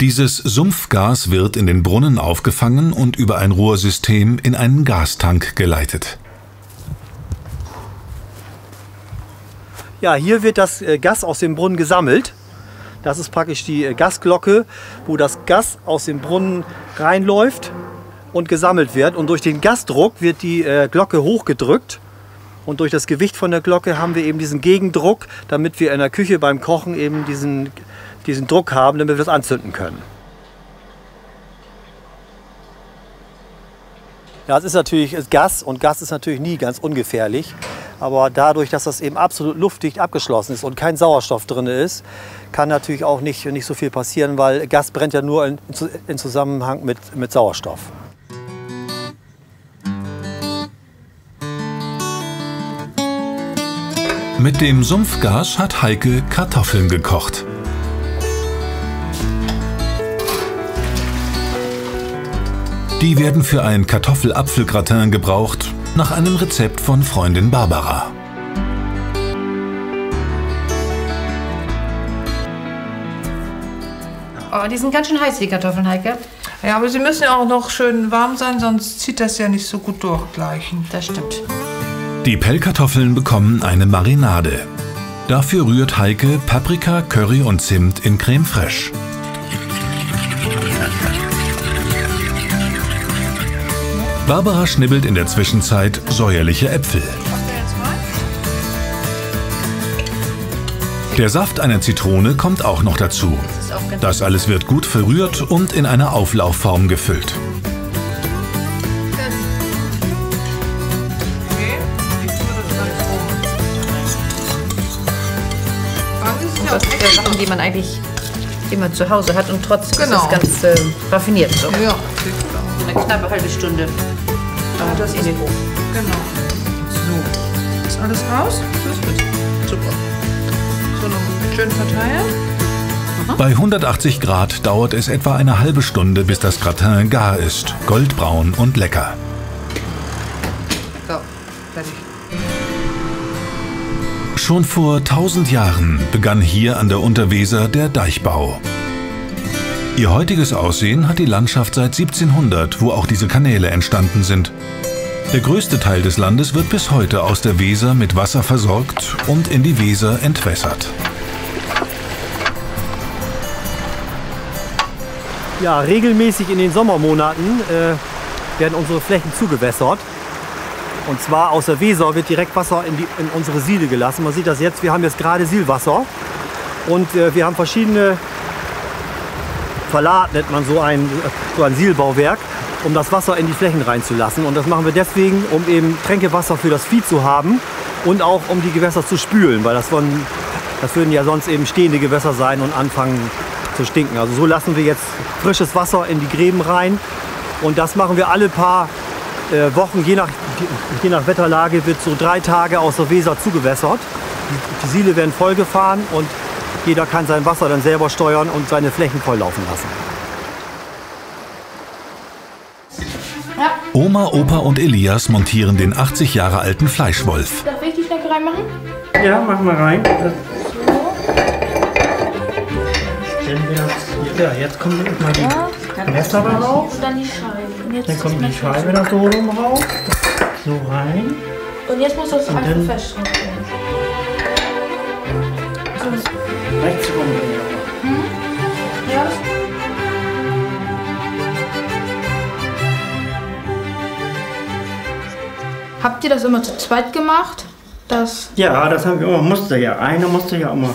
Dieses Sumpfgas wird in den Brunnen aufgefangen und über ein Rohrsystem in einen Gastank geleitet. Ja, hier wird das Gas aus dem Brunnen gesammelt. Das ist praktisch die Gasglocke, wo das Gas aus dem Brunnen reinläuft und gesammelt wird. Und durch den Gasdruck wird die Glocke hochgedrückt. Und durch das Gewicht von der Glocke haben wir eben diesen Gegendruck, damit wir in der Küche beim Kochen eben diesen diesen Druck haben, damit wir es anzünden können. Ja, es ist natürlich Gas und Gas ist natürlich nie ganz ungefährlich. Aber dadurch, dass das eben absolut luftdicht abgeschlossen ist und kein Sauerstoff drin ist, kann natürlich auch nicht, nicht so viel passieren, weil Gas brennt ja nur in, in Zusammenhang mit, mit Sauerstoff. Mit dem Sumpfgas hat Heike Kartoffeln gekocht. Die werden für ein Kartoffel-Apfel-Gratin gebraucht, nach einem Rezept von Freundin Barbara. Oh, die sind ganz schön heiß, die Kartoffeln, Heike. Ja, aber sie müssen ja auch noch schön warm sein, sonst zieht das ja nicht so gut durch gleich. Das stimmt. Die Pellkartoffeln bekommen eine Marinade. Dafür rührt Heike Paprika, Curry und Zimt in Creme Fraiche. Barbara schnibbelt in der Zwischenzeit säuerliche Äpfel. Der Saft einer Zitrone kommt auch noch dazu. Das alles wird gut verrührt und in eine Auflaufform gefüllt. Das sind ja Sachen, die man eigentlich immer zu Hause hat und trotzdem genau. Ist es ganz äh, raffiniert. So. Ja, eine knappe halbe Stunde. Ah, das ist den Hof. Genau. So, ist alles raus? Das wird super. So, noch schön verteilen. Aha. Bei hundertachtzig Grad dauert es etwa eine halbe Stunde, bis das Gratin gar ist, goldbraun und lecker. So, fertig. Schon vor tausend Jahren begann hier an der Unterweser der Deichbau. Ihr heutiges Aussehen hat die Landschaft seit siebzehnhundert, wo auch diese Kanäle entstanden sind. Der größte Teil des Landes wird bis heute aus der Weser mit Wasser versorgt und in die Weser entwässert. Ja, regelmäßig in den Sommermonaten äh, werden unsere Flächen zugewässert. Und zwar aus der Weser wird direkt Wasser in, die, in unsere Siele gelassen. Man sieht das jetzt, wir haben jetzt gerade Sielwasser. Und äh, wir haben verschiedene Verladen, nennt man so ein, so ein Sielbauwerk, um das Wasser in die Flächen reinzulassen. Und das machen wir deswegen, um eben Tränkewasser für das Vieh zu haben und auch um die Gewässer zu spülen. Weil das, von, das würden ja sonst eben stehende Gewässer sein und anfangen zu stinken. Also so lassen wir jetzt frisches Wasser in die Gräben rein. Und das machen wir alle paar äh, Wochen, je nach Je nach Wetterlage wird so drei Tage aus der Weser zugewässert. Die Siele werden vollgefahren und jeder kann sein Wasser dann selber steuern und seine Flächen volllaufen lassen. Oma, Opa und Elias montieren den achtzig Jahre alten Fleischwolf. Darf ich die Schnecke reinmachen? Ja, mach mal rein. So. Ja, jetzt kommt mal die Messer da rauf. Dann kommt die Scheibe da so rum rauf. so rein. Und jetzt muss das einfach festschrauben. So. Rechts rum. Hm? Ja. Habt ihr das immer zu zweit gemacht? Das ja, das haben wir immer. Musste ja. Einer musste ja immer,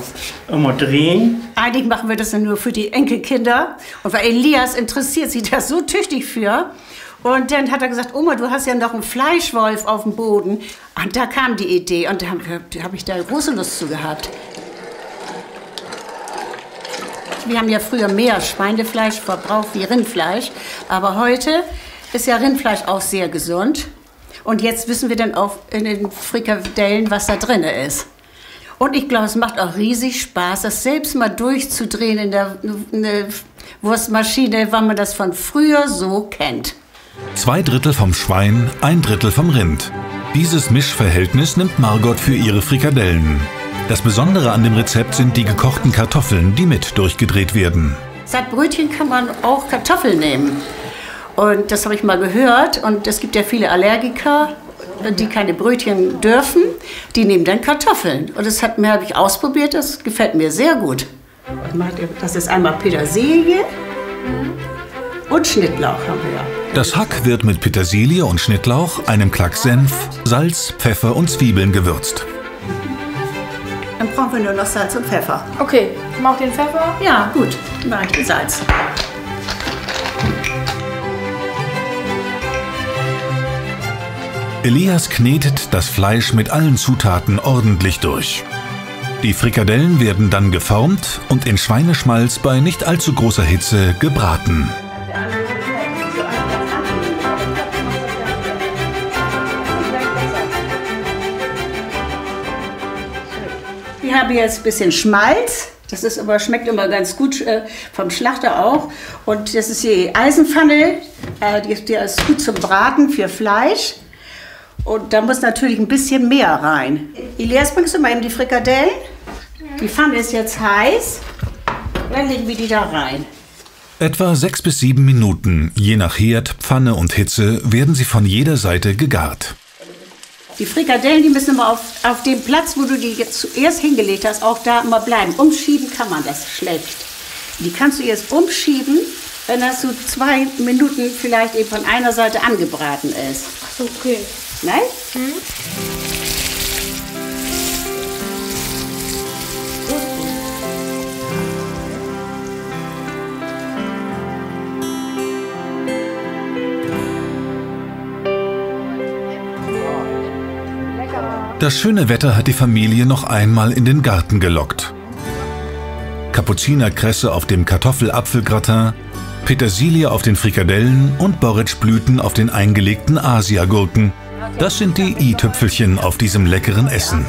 immer drehen. Eigentlich machen wir das dann nur für die Enkelkinder. Und weil Elias interessiert sich da so tüchtig für. Und dann hat er gesagt, Oma, du hast ja noch einen Fleischwolf auf dem Boden. Und da kam die Idee. Und da habe hab ich da große Lust zu gehabt. Wir haben ja früher mehr Schweinefleisch verbraucht wie Rindfleisch. Aber heute ist ja Rindfleisch auch sehr gesund. Und jetzt wissen wir dann auch in den Frikadellen, was da drin ist. Und ich glaube, es macht auch riesig Spaß, das selbst mal durchzudrehen in der ne Wurstmaschine, weil man das von früher so kennt. Zwei Drittel vom Schwein, ein Drittel vom Rind. Dieses Mischverhältnis nimmt Margot für ihre Frikadellen. Das Besondere an dem Rezept sind die gekochten Kartoffeln, die mit durchgedreht werden. Statt Brötchen kann man auch Kartoffeln nehmen. Und das habe ich mal gehört. Und es gibt ja viele Allergiker, die keine Brötchen dürfen. Die nehmen dann Kartoffeln. Und das hat mir, habe ich ausprobiert. Das gefällt mir sehr gut. Das ist einmal Petersilie und Schnittlauch haben wir ja. Das Hack wird mit Petersilie und Schnittlauch, einem Klack Senf, Salz, Pfeffer und Zwiebeln gewürzt. Dann brauchen wir nur noch Salz und Pfeffer. Okay, mach den Pfeffer? Ja, gut. Dann mache ich den Salz. Elias knetet das Fleisch mit allen Zutaten ordentlich durch. Die Frikadellen werden dann geformt und in Schweineschmalz bei nicht allzu großer Hitze gebraten. Ich habe jetzt ein bisschen Schmalz. Das ist aber, schmeckt immer ganz gut äh, vom Schlachter auch. Und das ist die Eisenpfanne. Äh, die, die ist gut zum Braten für Fleisch. Und da muss natürlich ein bisschen mehr rein. Elias, bringst du mal eben die Frikadellen? Ja. Die Pfanne ist jetzt heiß. Dann legen wir die da rein. Etwa sechs bis sieben Minuten, je nach Herd, Pfanne und Hitze, werden sie von jeder Seite gegart. Die Frikadellen, die müssen immer auf, auf dem Platz, wo du die jetzt zuerst hingelegt hast, auch da immer bleiben. Umschieben kann man das schlecht. Die kannst du jetzt umschieben, wenn das so zwei Minuten vielleicht eben von einer Seite angebraten ist. Okay. Nein? Hm. Das schöne Wetter hat die Familie noch einmal in den Garten gelockt. Kapuzinerkresse auf dem Kartoffelapfelgratin, Petersilie auf den Frikadellen und Borretschblüten auf den eingelegten Asiagurken. Das sind die i-Tüpfelchen auf diesem leckeren Essen.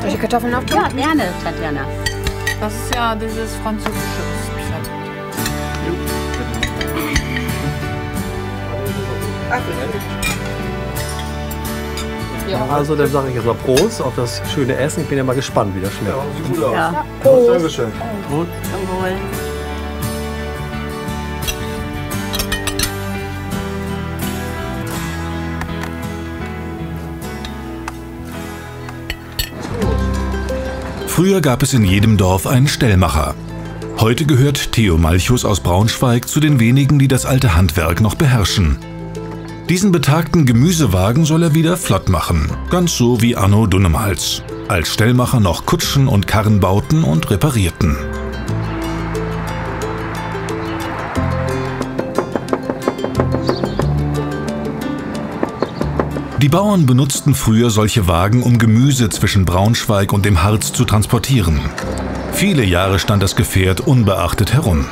Solche Kartoffeln auch? Ja, gerne, Tatjana. Das ist ja dieses französische ja. Also dann sage ich jetzt mal Prost auf das schöne Essen. Ich bin ja mal gespannt, wie das schmeckt. Ja, sieht gut aus. Ja. Prost. Prost. Dankeschön. Prost. Früher gab es in jedem Dorf einen Stellmacher. Heute gehört Theo Malchus aus Braunschweig zu den wenigen, die das alte Handwerk noch beherrschen. Diesen betagten Gemüsewagen soll er wieder flott machen, ganz so wie Anno Dunnemhals. Als Stellmacher noch Kutschen und Karren bauten und reparierten. Die Bauern benutzten früher solche Wagen, um Gemüse zwischen Braunschweig und dem Harz zu transportieren. Viele Jahre stand das Gefährt unbeachtet herum.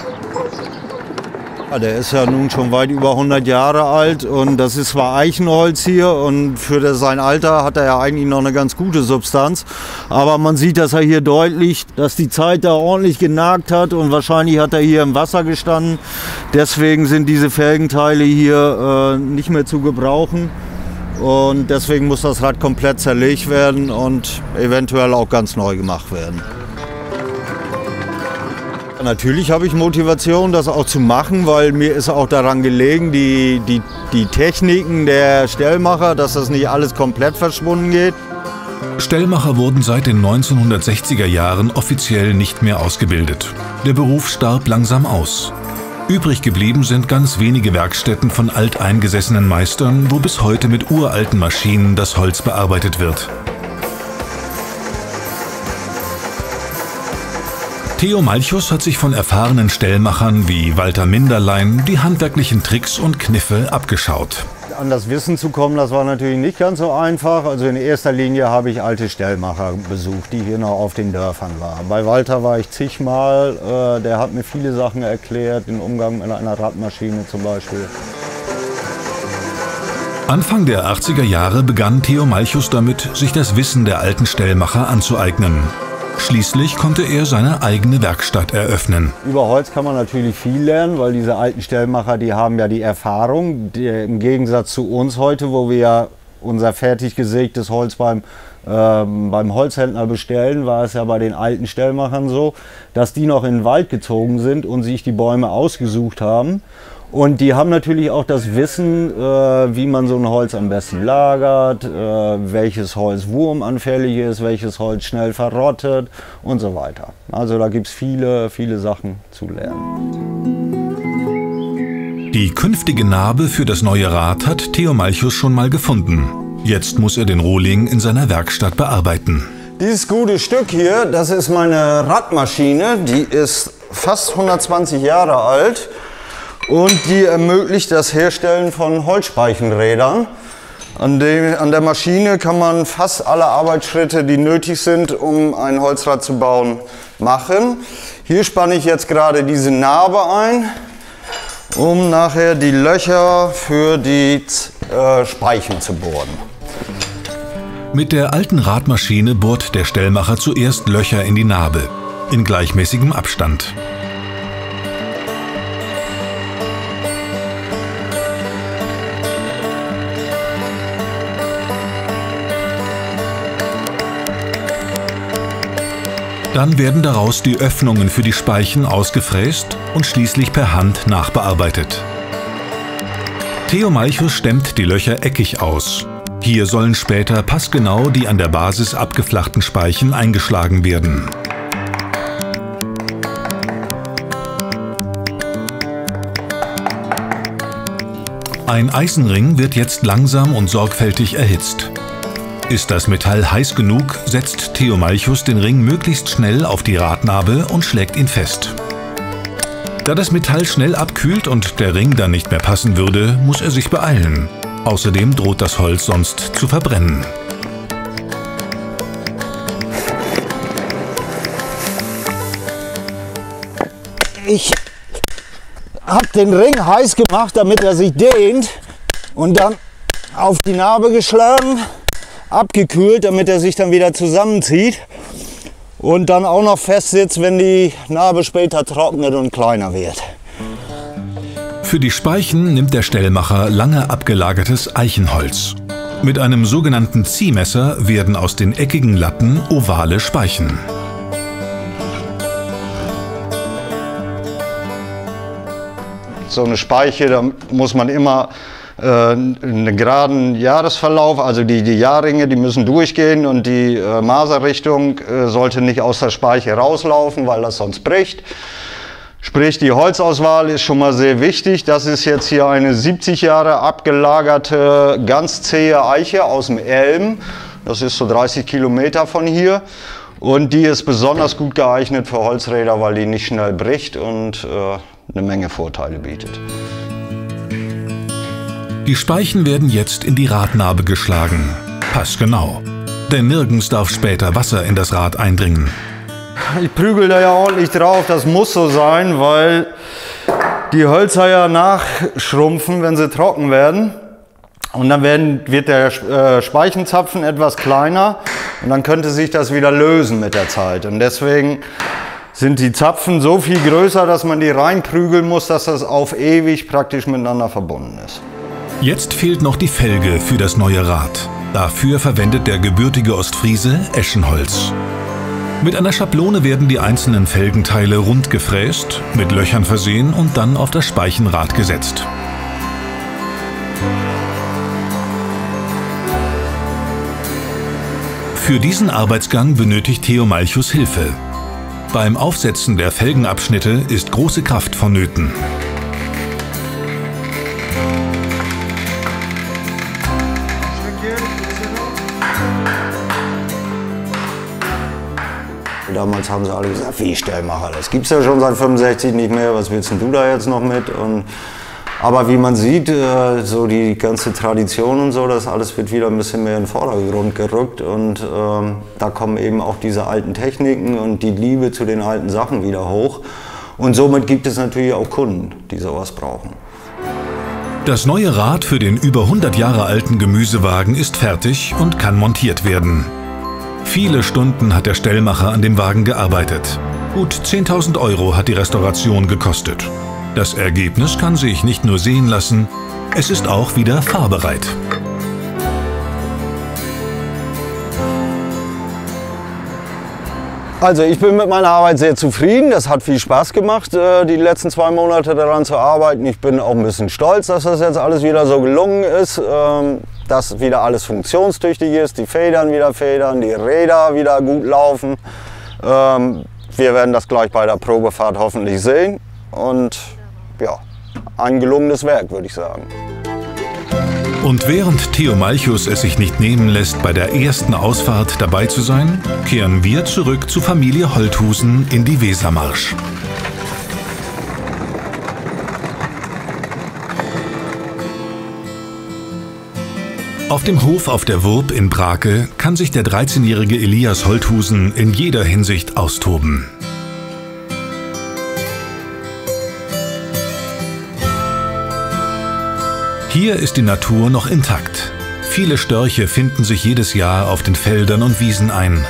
Ja, der ist ja nun schon weit über hundert Jahre alt und das ist zwar Eichenholz hier und für das, sein Alter hat er ja eigentlich noch eine ganz gute Substanz. Aber man sieht, dass er hier deutlich, dass die Zeit da ordentlich genagt hat und wahrscheinlich hat er hier im Wasser gestanden. Deswegen sind diese Felgenteile hier äh, nicht mehr zu gebrauchen. Und deswegen muss das Rad komplett zerlegt werden und eventuell auch ganz neu gemacht werden. Natürlich habe ich Motivation, das auch zu machen, weil mir ist auch daran gelegen, die, die, die Techniken der Stellmacher, dass das nicht alles komplett verschwunden geht. Stellmacher wurden seit den neunzehnhundertsechziger Jahren offiziell nicht mehr ausgebildet. Der Beruf starb langsam aus. Übrig geblieben sind ganz wenige Werkstätten von alteingesessenen Meistern, wo bis heute mit uralten Maschinen das Holz bearbeitet wird. Theo Malchus hat sich von erfahrenen Stellmachern wie Walter Minderlein die handwerklichen Tricks und Kniffe abgeschaut. An das Wissen zu kommen, das war natürlich nicht ganz so einfach. Also in erster Linie habe ich alte Stellmacher besucht, die hier noch auf den Dörfern waren. Bei Walter war ich zigmal, der hat mir viele Sachen erklärt, den Umgang mit einer Radmaschine zum Beispiel. Anfang der achtziger Jahre begann Theo Malchus damit, sich das Wissen der alten Stellmacher anzueignen. Schließlich konnte er seine eigene Werkstatt eröffnen. Über Holz kann man natürlich viel lernen, weil diese alten Stellmacher, die haben ja die Erfahrung. Die, im Gegensatz zu uns heute, wo wir ja unser fertig gesägtes Holz beim, ähm, beim Holzhändler bestellen, war es ja bei den alten Stellmachern so, dass die noch in den Wald gezogen sind und sich die Bäume ausgesucht haben. Und die haben natürlich auch das Wissen, äh, wie man so ein Holz am besten lagert, äh, welches Holz wurmanfällig ist, welches Holz schnell verrottet und so weiter. Also da gibt es viele, viele Sachen zu lernen. Die künftige Narbe für das neue Rad hat Theo Malchus schon mal gefunden. Jetzt muss er den Rohling in seiner Werkstatt bearbeiten. Dieses gute Stück hier, das ist meine Radmaschine. Die ist fast hundertzwanzig Jahre alt. Und die ermöglicht das Herstellen von Holzspeichenrädern. An, dem, an der Maschine kann man fast alle Arbeitsschritte, die nötig sind, um ein Holzrad zu bauen, machen. Hier spanne ich jetzt gerade diese Narbe ein, um nachher die Löcher für die äh, Speichen zu bohren. Mit der alten Radmaschine bohrt der Stellmacher zuerst Löcher in die Narbe, in gleichmäßigem Abstand. Dann werden daraus die Öffnungen für die Speichen ausgefräst und schließlich per Hand nachbearbeitet. Theo Malchus stemmt die Löcher eckig aus. Hier sollen später passgenau die an der Basis abgeflachten Speichen eingeschlagen werden. Ein Eisenring wird jetzt langsam und sorgfältig erhitzt. Ist das Metall heiß genug, setzt Theo Malchus den Ring möglichst schnell auf die Radnarbe und schlägt ihn fest. Da das Metall schnell abkühlt und der Ring dann nicht mehr passen würde, muss er sich beeilen. Außerdem droht das Holz sonst zu verbrennen. Ich habe den Ring heiß gemacht, damit er sich dehnt, und dann auf die Narbe geschlagen. Abgekühlt, damit er sich dann wieder zusammenzieht und dann auch noch fest sitzt, wenn die Narbe später trocknet und kleiner wird. Für die Speichen nimmt der Stellmacher lange abgelagertes Eichenholz. Mit einem sogenannten Ziehmesser werden aus den eckigen Latten ovale Speichen. So eine Speiche, da muss man immer einen geraden Jahresverlauf, also die, die Jahrringe, die müssen durchgehen, und die äh, Maserrichtung äh, sollte nicht aus der Speiche rauslaufen, weil das sonst bricht. Sprich, die Holzauswahl ist schon mal sehr wichtig. Das ist jetzt hier eine siebzig Jahre abgelagerte, ganz zähe Eiche aus dem Elm. Das ist so dreißig Kilometer von hier. Und die ist besonders gut geeignet für Holzräder, weil die nicht schnell bricht und äh, eine Menge Vorteile bietet. Die Speichen werden jetzt in die Radnarbe geschlagen. Passgenau. Denn nirgends darf später Wasser in das Rad eindringen. Ich prügel da ja ordentlich drauf, das muss so sein, weil die Hölzer ja nachschrumpfen, wenn sie trocken werden. Und dann werden, wird der Speichenzapfen etwas kleiner und dann könnte sich das wieder lösen mit der Zeit. Und deswegen sind die Zapfen so viel größer, dass man die reinprügeln muss, dass das auf ewig praktisch miteinander verbunden ist. Jetzt fehlt noch die Felge für das neue Rad. Dafür verwendet der gebürtige Ostfriese Eschenholz. Mit einer Schablone werden die einzelnen Felgenteile rund gefräst, mit Löchern versehen und dann auf das Speichenrad gesetzt. Für diesen Arbeitsgang benötigt Theo Malchus Hilfe. Beim Aufsetzen der Felgenabschnitte ist große Kraft vonnöten. Damals haben sie alle gesagt, wie Stellmacher, das gibt es ja schon seit fünfundsechzig nicht mehr, was willst denn du da jetzt noch mit? Und, aber wie man sieht, so die ganze Tradition und so, das alles wird wieder ein bisschen mehr in den Vordergrund gerückt. Und ähm, da kommen eben auch diese alten Techniken und die Liebe zu den alten Sachen wieder hoch. Und somit gibt es natürlich auch Kunden, die sowas brauchen. Das neue Rad für den über hundert Jahre alten Gemüsewagen ist fertig und kann montiert werden. Viele Stunden hat der Stellmacher an dem Wagen gearbeitet. Gut zehntausend Euro hat die Restauration gekostet. Das Ergebnis kann sich nicht nur sehen lassen, es ist auch wieder fahrbereit. Also ich bin mit meiner Arbeit sehr zufrieden. Das hat viel Spaß gemacht, die letzten zwei Monate daran zu arbeiten. Ich bin auch ein bisschen stolz, dass das jetzt alles wieder so gelungen ist. Dass wieder alles funktionstüchtig ist, die Federn wieder federn, die Räder wieder gut laufen. Ähm, wir werden das gleich bei der Probefahrt hoffentlich sehen. Und ja, ein gelungenes Werk, würde ich sagen. Und während Theo Malchus es sich nicht nehmen lässt, bei der ersten Ausfahrt dabei zu sein, kehren wir zurück zu Familie Holthusen in die Wesermarsch. Auf dem Hof auf der Wurb in Brake kann sich der dreizehnjährige Elias Holthusen in jeder Hinsicht austoben. Hier ist die Natur noch intakt. Viele Störche finden sich jedes Jahr auf den Feldern und Wiesen ein.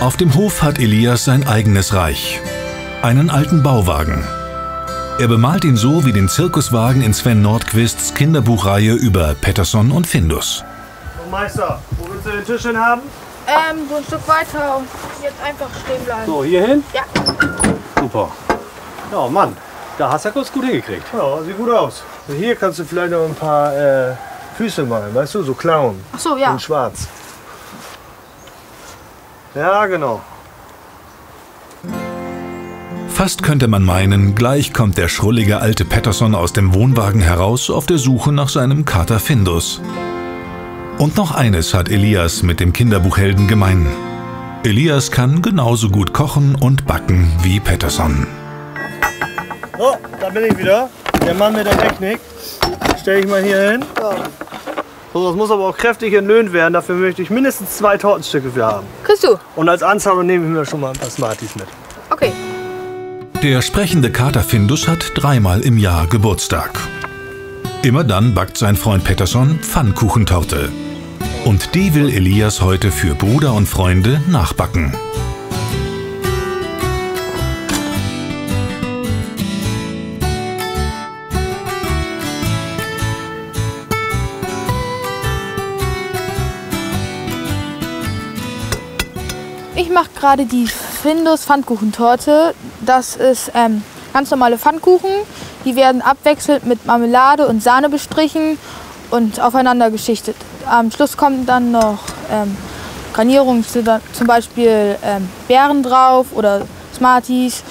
Auf dem Hof hat Elias sein eigenes Reich, einen alten Bauwagen. Er bemalt ihn so wie den Zirkuswagen in Sven Nordquists Kinderbuchreihe über Pettersson und Findus. So, Meister, wo willst du den Tisch hin haben? Ähm, so ein Stück weiter und jetzt einfach stehen bleiben. So, hier hin? Ja. Super. Ja, Mann, da hast du ja kurz gut hingekriegt. Ja, sieht gut aus. Also hier kannst du vielleicht noch ein paar äh, Füße malen, weißt du, so Clown. Ach so, ja. In schwarz. Ja, genau. Fast könnte man meinen, gleich kommt der schrullige alte Pettersson aus dem Wohnwagen heraus auf der Suche nach seinem Kater Findus. Und noch eines hat Elias mit dem Kinderbuchhelden gemein. Elias kann genauso gut kochen und backen wie Pettersson. So, da bin ich wieder. Der Mann mit der Technik. Stell ich mal hier hin. So, das muss aber auch kräftig entnöhnt werden. Dafür möchte ich mindestens zwei Tortenstücke für haben. Kriegst du? Und als Anzahlung nehme ich mir schon mal ein paar Smarties mit. Okay. Der sprechende Kater Findus hat dreimal im Jahr Geburtstag. Immer dann backt sein Freund Pettersson Pfannkuchentorte. Und die will Elias heute für Bruder und Freunde nachbacken. Ich mache gerade die Findus Pfannkuchentorte. Das ist ähm, ganz normale Pfannkuchen. Die werden abwechselnd mit Marmelade und Sahne bestrichen und aufeinander geschichtet. Am Schluss kommen dann noch ähm, Garnierungen, zum Beispiel ähm, Beeren drauf oder Smarties.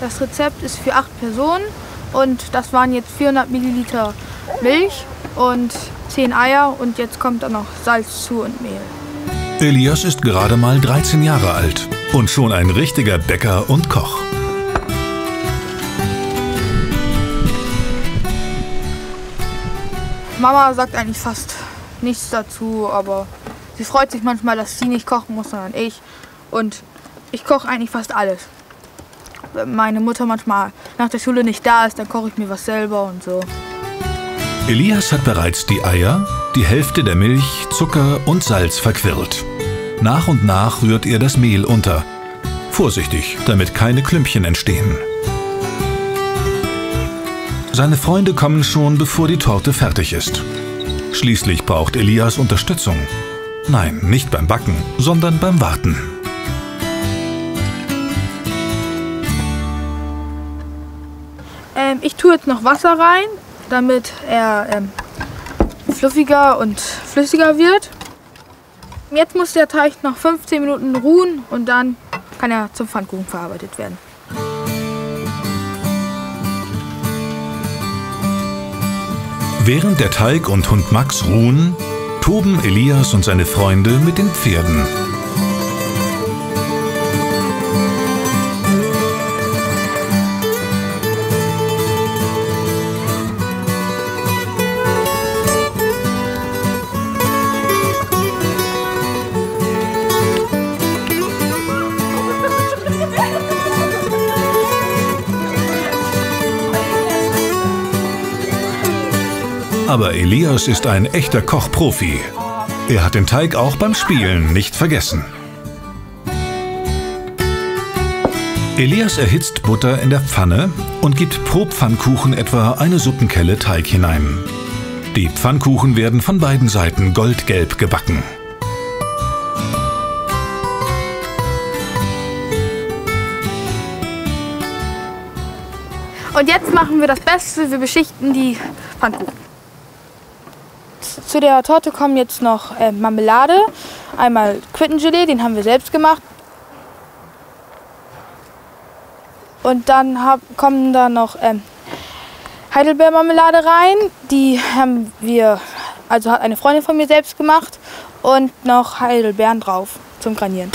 Das Rezept ist für acht Personen und das waren jetzt vierhundert Milliliter Milch und zehn Eier und jetzt kommt dann noch Salz zu und Mehl. Elias ist gerade mal dreizehn Jahre alt und schon ein richtiger Bäcker und Koch. Mama sagt eigentlich fast nichts dazu, aber sie freut sich manchmal, dass sie nicht kochen muss, sondern ich. Und ich koche eigentlich fast alles. Wenn meine Mutter manchmal nach der Schule nicht da ist, dann koche ich mir was selber und so. Elias hat bereits die Eier, die Hälfte der Milch, Zucker und Salz verquirlt. Nach und nach rührt er das Mehl unter. Vorsichtig, damit keine Klümpchen entstehen. Seine Freunde kommen schon, bevor die Torte fertig ist. Schließlich braucht Elias Unterstützung. Nein, nicht beim Backen, sondern beim Warten. Ähm, ich tue jetzt noch Wasser rein, damit er ähm, fluffiger und flüssiger wird. Jetzt muss der Teig noch fünfzehn Minuten ruhen und dann kann er zum Pfannkuchen verarbeitet werden. Während der Teig und Hund Max ruhen, toben Elias und seine Freunde mit den Pferden. Aber Elias ist ein echter Kochprofi. Er hat den Teig auch beim Spielen nicht vergessen. Elias erhitzt Butter in der Pfanne und gibt pro Pfannkuchen etwa eine Suppenkelle Teig hinein. Die Pfannkuchen werden von beiden Seiten goldgelb gebacken. Und jetzt machen wir das Beste, wir beschichten die Pfannkuchen. Zu der Torte kommen jetzt noch äh, Marmelade, einmal Quittengelee, den haben wir selbst gemacht. Und dann hab, kommen da noch ähm, Heidelbeermarmelade rein, die haben wir, also hat eine Freundin von mir selbst gemacht, und noch Heidelbeeren drauf zum Garnieren.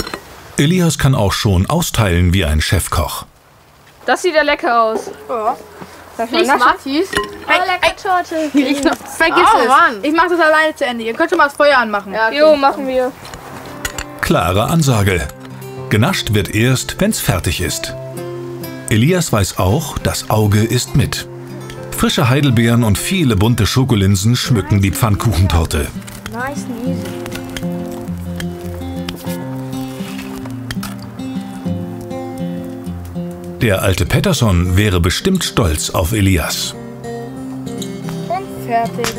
Elias kann auch schon austeilen wie ein Chefkoch. Das sieht ja lecker aus. Ja. Das ist Martis. Oh, lecker Torte. Ich noch, vergiss oh, es. Mann. Ich mache das alleine zu Ende. Ihr könnt schon mal das Feuer anmachen. Ja, okay. Jo, machen wir. Klare Ansage. Genascht wird erst, wenn's fertig ist. Elias weiß auch, das Auge ist mit. Frische Heidelbeeren und viele bunte Schokolinsen schmücken die Pfannkuchentorte. Nice and easy. Der alte Pettersson wäre bestimmt stolz auf Elias. Und fertig.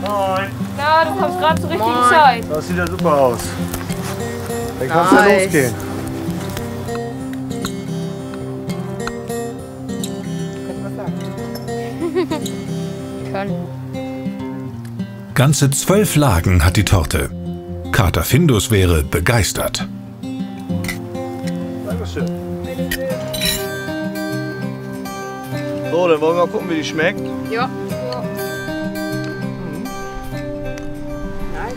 Moin. Na, du kommst gerade zur richtigen Moin. Zeit. Das sieht ja super aus. Dann kannst du nice. losgehen. Wir können. Ganze zwölf Lagen hat die Torte. Kater Findus wäre begeistert. Dankeschön. So, dann wollen wir mal gucken, wie die schmeckt. Ja. Mhm.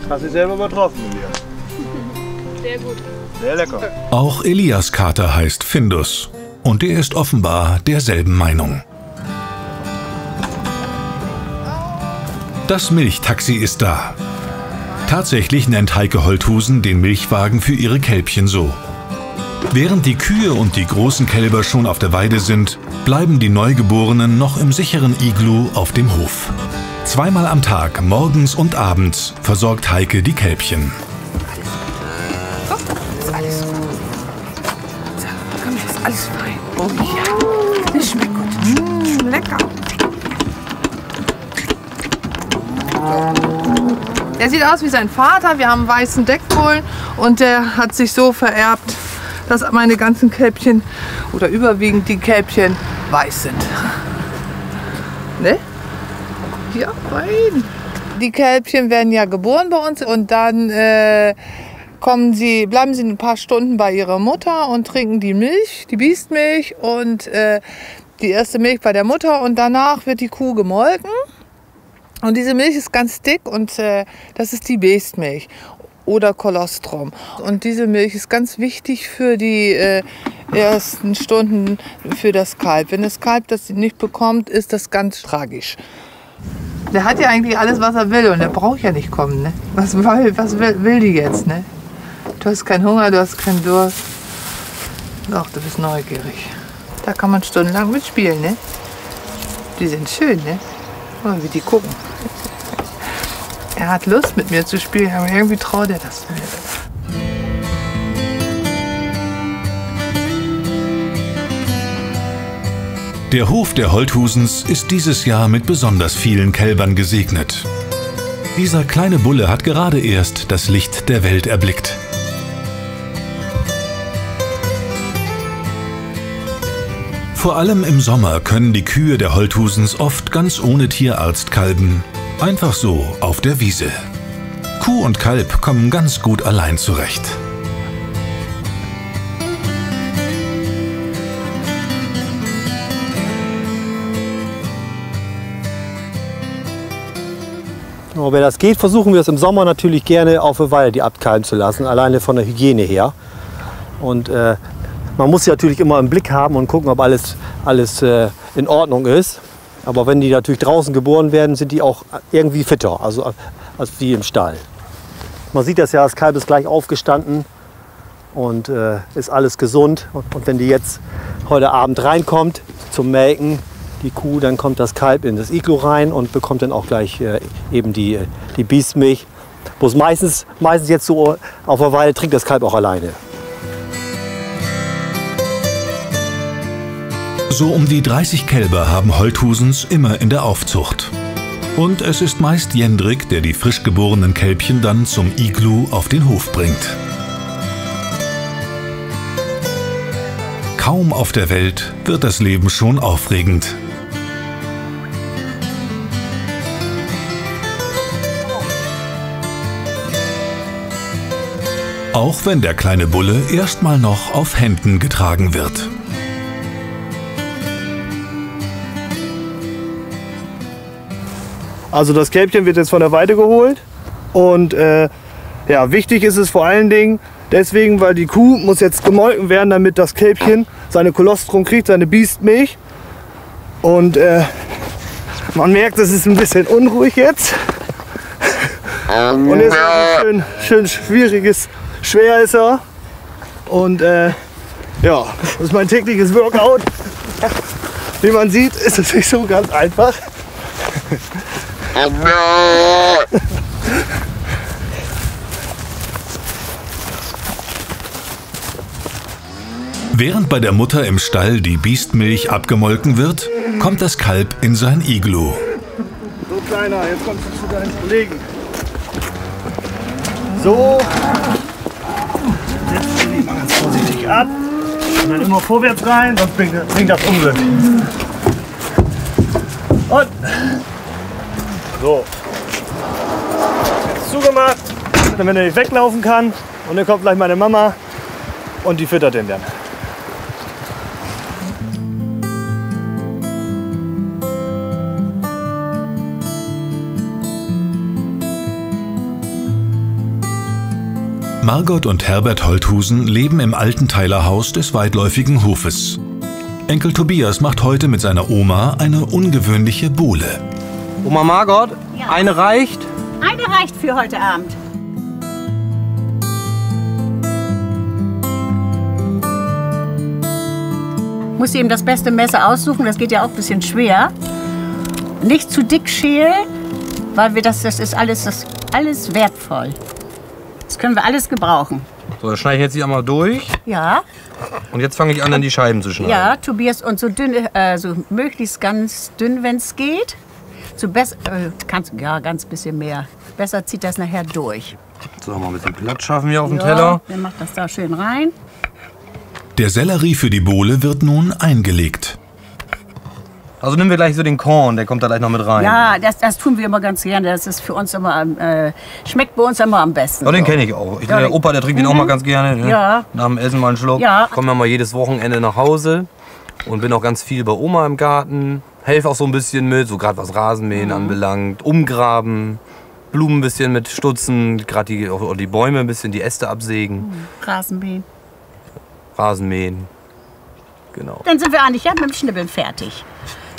Hast du selber übertroffen, Elias? Sehr gut. Sehr lecker. Auch Elias Kater heißt Findus. Und der ist offenbar derselben Meinung. Das Milchtaxi ist da. Tatsächlich nennt Heike Holthusen den Milchwagen für ihre Kälbchen so. Während die Kühe und die großen Kälber schon auf der Weide sind, bleiben die Neugeborenen noch im sicheren Iglu auf dem Hof. Zweimal am Tag, morgens und abends, versorgt Heike die Kälbchen. Alles gut. So, ist alles gut. So, komm, das ist alles frei. Oh ja, das schmeckt gut. Mm, lecker. Er sieht aus wie sein Vater, wir haben einen weißen Deckpollen und der hat sich so vererbt, dass meine ganzen Kälbchen oder überwiegend die Kälbchen weiß sind. Ne? Ja, beiden. Die Kälbchen werden ja geboren bei uns und dann äh, kommen sie, bleiben sie ein paar Stunden bei ihrer Mutter und trinken die Milch, die Biestmilch und äh, die erste Milch bei der Mutter und danach wird die Kuh gemolken. Und diese Milch ist ganz dick und äh, das ist die Biestmilch oder Kolostrum. Und diese Milch ist ganz wichtig für die äh, ersten Stunden für das Kalb. Wenn das Kalb das nicht bekommt, ist das ganz tragisch. Der hat ja eigentlich alles, was er will und der braucht ja nicht kommen. Ne? Was, will, was will, will die jetzt? Ne? Du hast keinen Hunger, du hast keinen Durst. Doch, du bist neugierig. Da kann man stundenlang mitspielen. Ne? Die sind schön, ne? Oh, wie die gucken. Er hat Lust, mit mir zu spielen, aber irgendwie traut er das nicht. Der Hof der Holthusens ist dieses Jahr mit besonders vielen Kälbern gesegnet. Dieser kleine Bulle hat gerade erst das Licht der Welt erblickt. Vor allem im Sommer können die Kühe der Holthusens oft ganz ohne Tierarzt kalben. Einfach so auf der Wiese. Kuh und Kalb kommen ganz gut allein zurecht. Aber wenn das geht, versuchen wir es im Sommer natürlich gerne auf der Weide, die abkalben zu lassen, alleine von der Hygiene her. Und äh, man muss sie natürlich immer im Blick haben und gucken, ob alles, alles äh, in Ordnung ist. Aber wenn die natürlich draußen geboren werden, sind die auch irgendwie fitter, also als die im Stall. Man sieht das ja, das Kalb ist gleich aufgestanden und äh, ist alles gesund. Und wenn die jetzt heute Abend reinkommt zum Melken, die Kuh, dann kommt das Kalb in das Iglo rein und bekommt dann auch gleich äh, eben die, die Biestmilch. Bloß meistens, meistens jetzt so auf der Weide trinkt das Kalb auch alleine. So um die dreißig Kälber haben Holthusens immer in der Aufzucht. Und es ist meist Jendrik, der die frisch geborenen Kälbchen dann zum Iglu auf den Hof bringt. Kaum auf der Welt wird das Leben schon aufregend. Auch wenn der kleine Bulle erstmal noch auf Händen getragen wird. Also das Kälbchen wird jetzt von der Weide geholt und äh, ja, wichtig ist es vor allen Dingen deswegen, weil die Kuh muss jetzt gemolken werden, damit das Kälbchen seine Kolostrum kriegt, seine Biestmilch. Und äh, man merkt, es ist ein bisschen unruhig jetzt. Und es ist ein schön, schön schwieriges, schwer ist er. Und äh, ja, das ist mein tägliches Workout. Wie man sieht, ist es nicht so ganz einfach. Während bei der Mutter im Stall die Biestmilch abgemolken wird, kommt das Kalb in sein Iglu. So, Kleiner, jetzt kommst du zu deinen Kollegen. So. Jetzt setzt du die mal ganz vorsichtig ab. Und dann immer vorwärts rein, sonst bringt das Unglück. Und. So. Jetzt zugemacht, damit er nicht weglaufen kann. Und dann kommt gleich meine Mama und die füttert den dann. Margot und Herbert Holthusen leben im alten Teilerhaus des weitläufigen Hofes. Enkel Tobias macht heute mit seiner Oma eine ungewöhnliche Bowle. Oma Margot, ja. Eine reicht? Eine reicht für heute Abend. Ich muss eben das beste Messer aussuchen, das geht ja auch ein bisschen schwer. Nicht zu dick schälen, weil wir das, das ist alles, das, alles wertvoll. Das können wir alles gebrauchen. So, dann schneide ich jetzt die einmal durch. Ja. Und jetzt fange ich an, dann die Scheiben zu schneiden. Ja, Tobias, und so dünn, äh, so möglichst ganz dünn, wenn es geht. So besser, äh, kannst, ja, ganz bisschen mehr. Besser zieht das nachher durch. So, mal ein bisschen Platz schaffen wir auf dem Teller. Dann macht das da schön rein. Der Sellerie für die Bowle wird nun eingelegt. Also nehmen wir gleich so den Korn, der kommt da gleich noch mit rein. Ja, das, das tun wir immer ganz gerne. Das ist für uns immer, äh, schmeckt bei uns immer am besten. Ja, den kenne ich auch. Ich, ja, der Opa, der trinkt mhm. den auch mal ganz gerne. Ne? Ja. Nach dem Essen mal einen Schluck. Ja. Kommen wir mal jedes Wochenende nach Hause und bin auch ganz viel bei Oma im Garten. Helfe auch so ein bisschen mit, so gerade was Rasenmähen mhm. anbelangt, umgraben, Blumen ein bisschen mit stutzen, gerade die, die Bäume ein bisschen, die Äste absägen. Mhm. Rasenmähen. Rasenmähen. Genau. Dann sind wir eigentlich ja mit dem Schnibbeln fertig.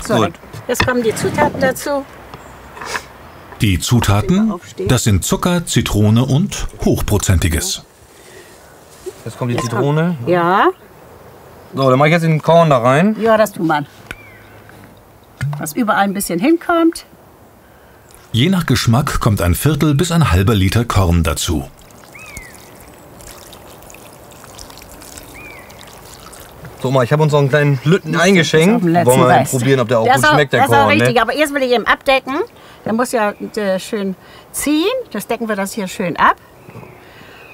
So, jetzt kommen die Zutaten dazu. Die Zutaten, das sind Zucker, Zitrone und Hochprozentiges. Jetzt kommt die jetzt Zitrone. Kommt, ja. So, dann mache ich jetzt den Korn da rein. Ja, das tut man. dass überall ein bisschen hinkommt. Je nach Geschmack kommt ein Viertel bis ein halber Liter Korn dazu. So, mal, ich habe uns noch einen kleinen Lütten eingeschenkt. Wollen wir mal probieren, ob der auch gut schmeckt, der Korn. Das ist auch richtig, ne? Aber erst will ich eben abdecken. Der muss ja äh, schön ziehen. Das decken wir das hier schön ab.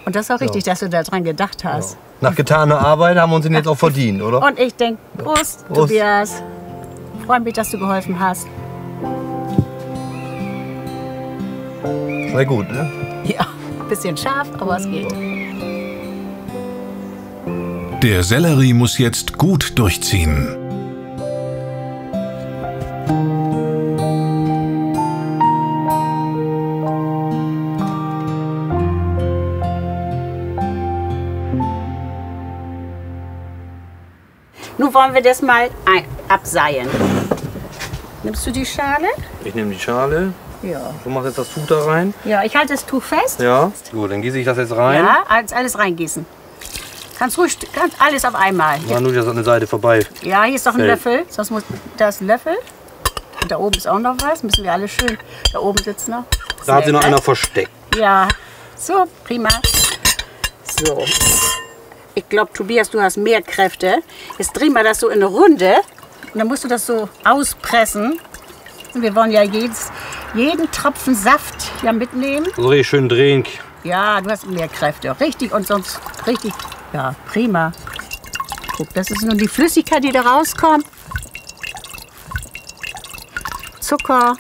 Und das ist auch richtig, ja, dass du daran gedacht hast. Ja. Nach getaner Arbeit haben wir uns den jetzt auch verdient, oder? Und ich denke, Prost, Prost, Tobias. Ich freue mich, dass du geholfen hast. Sehr gut, ne? Ja, ein bisschen scharf, aber es geht. Der Sellerie muss jetzt gut durchziehen. Nun wollen wir das mal ein abseilen. Nimmst du die Schale? Ich nehme die Schale. Ja. Du machst jetzt das Tuch da rein. Ja, ich halte das Tuch fest. Ja. Gut, dann gieße ich das jetzt rein. Ja, alles, alles reingießen. Kannst ruhig, kannst alles auf einmal. Ja, nur das an der Seite vorbei. Ja, hier ist doch ein Feld. Löffel. Sonst muss, da ist ein Löffel. Und da oben ist auch noch was. Müssen wir alle schön. Da oben sitzt noch. Da Sehr hat sie noch nett. einer versteckt. Ja. So, prima. So. Ich glaube, Tobias, du hast mehr Kräfte. Jetzt drehen wir das so in eine Runde. Und dann musst du das so auspressen. Wir wollen ja jedes, jeden Tropfen Saft ja mitnehmen. So richtig schön drehen. Ja, du hast mehr Kräfte. Richtig und sonst richtig. Ja, prima. Guck, das ist nur die Flüssigkeit, die da rauskommt. Zucker,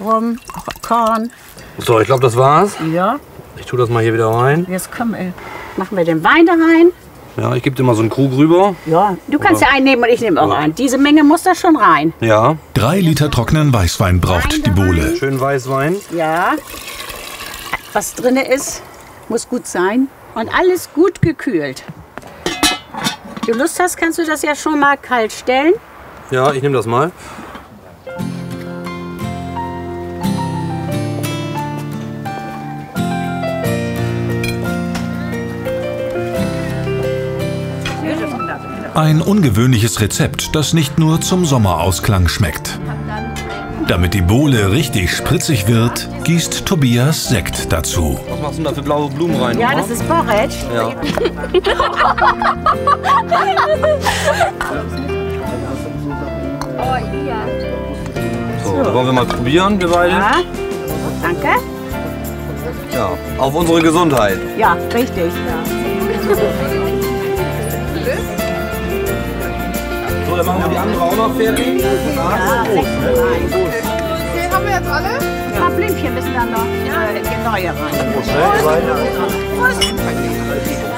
Rum, Korn. So, ich glaube, das war's. Ja. Ich tue das mal hier wieder rein. Jetzt komm, ey. Machen wir den Wein da rein. Ja, ich gebe dir mal so einen Krug rüber. Ja, du kannst Oder? ja einen nehmen und ich nehme auch ja. einen. Diese Menge muss da schon rein. Ja. Drei Liter trockenen Weißwein braucht Wein die Bohle. Schön Weißwein. Ja. Was drin ist, muss gut sein. Und alles gut gekühlt. Wenn du Lust hast, kannst du das ja schon mal kalt stellen. Ja, ich nehme das mal. Ein ungewöhnliches Rezept, das nicht nur zum Sommerausklang schmeckt. Damit die Bohle richtig spritzig wird, gießt Tobias Sekt dazu. Was machst du da für blaue Blumen rein? Ja, das ist Porridge. Ja. So, da wollen wir mal probieren, wir beide. Ja, danke. Ja, auf unsere Gesundheit. Ja, richtig. So, dann machen wir die andere auch noch fertig. Ja, oh, okay, haben wir jetzt alle? Ja. Ein paar Blümchen müssen dann noch in die neue rein.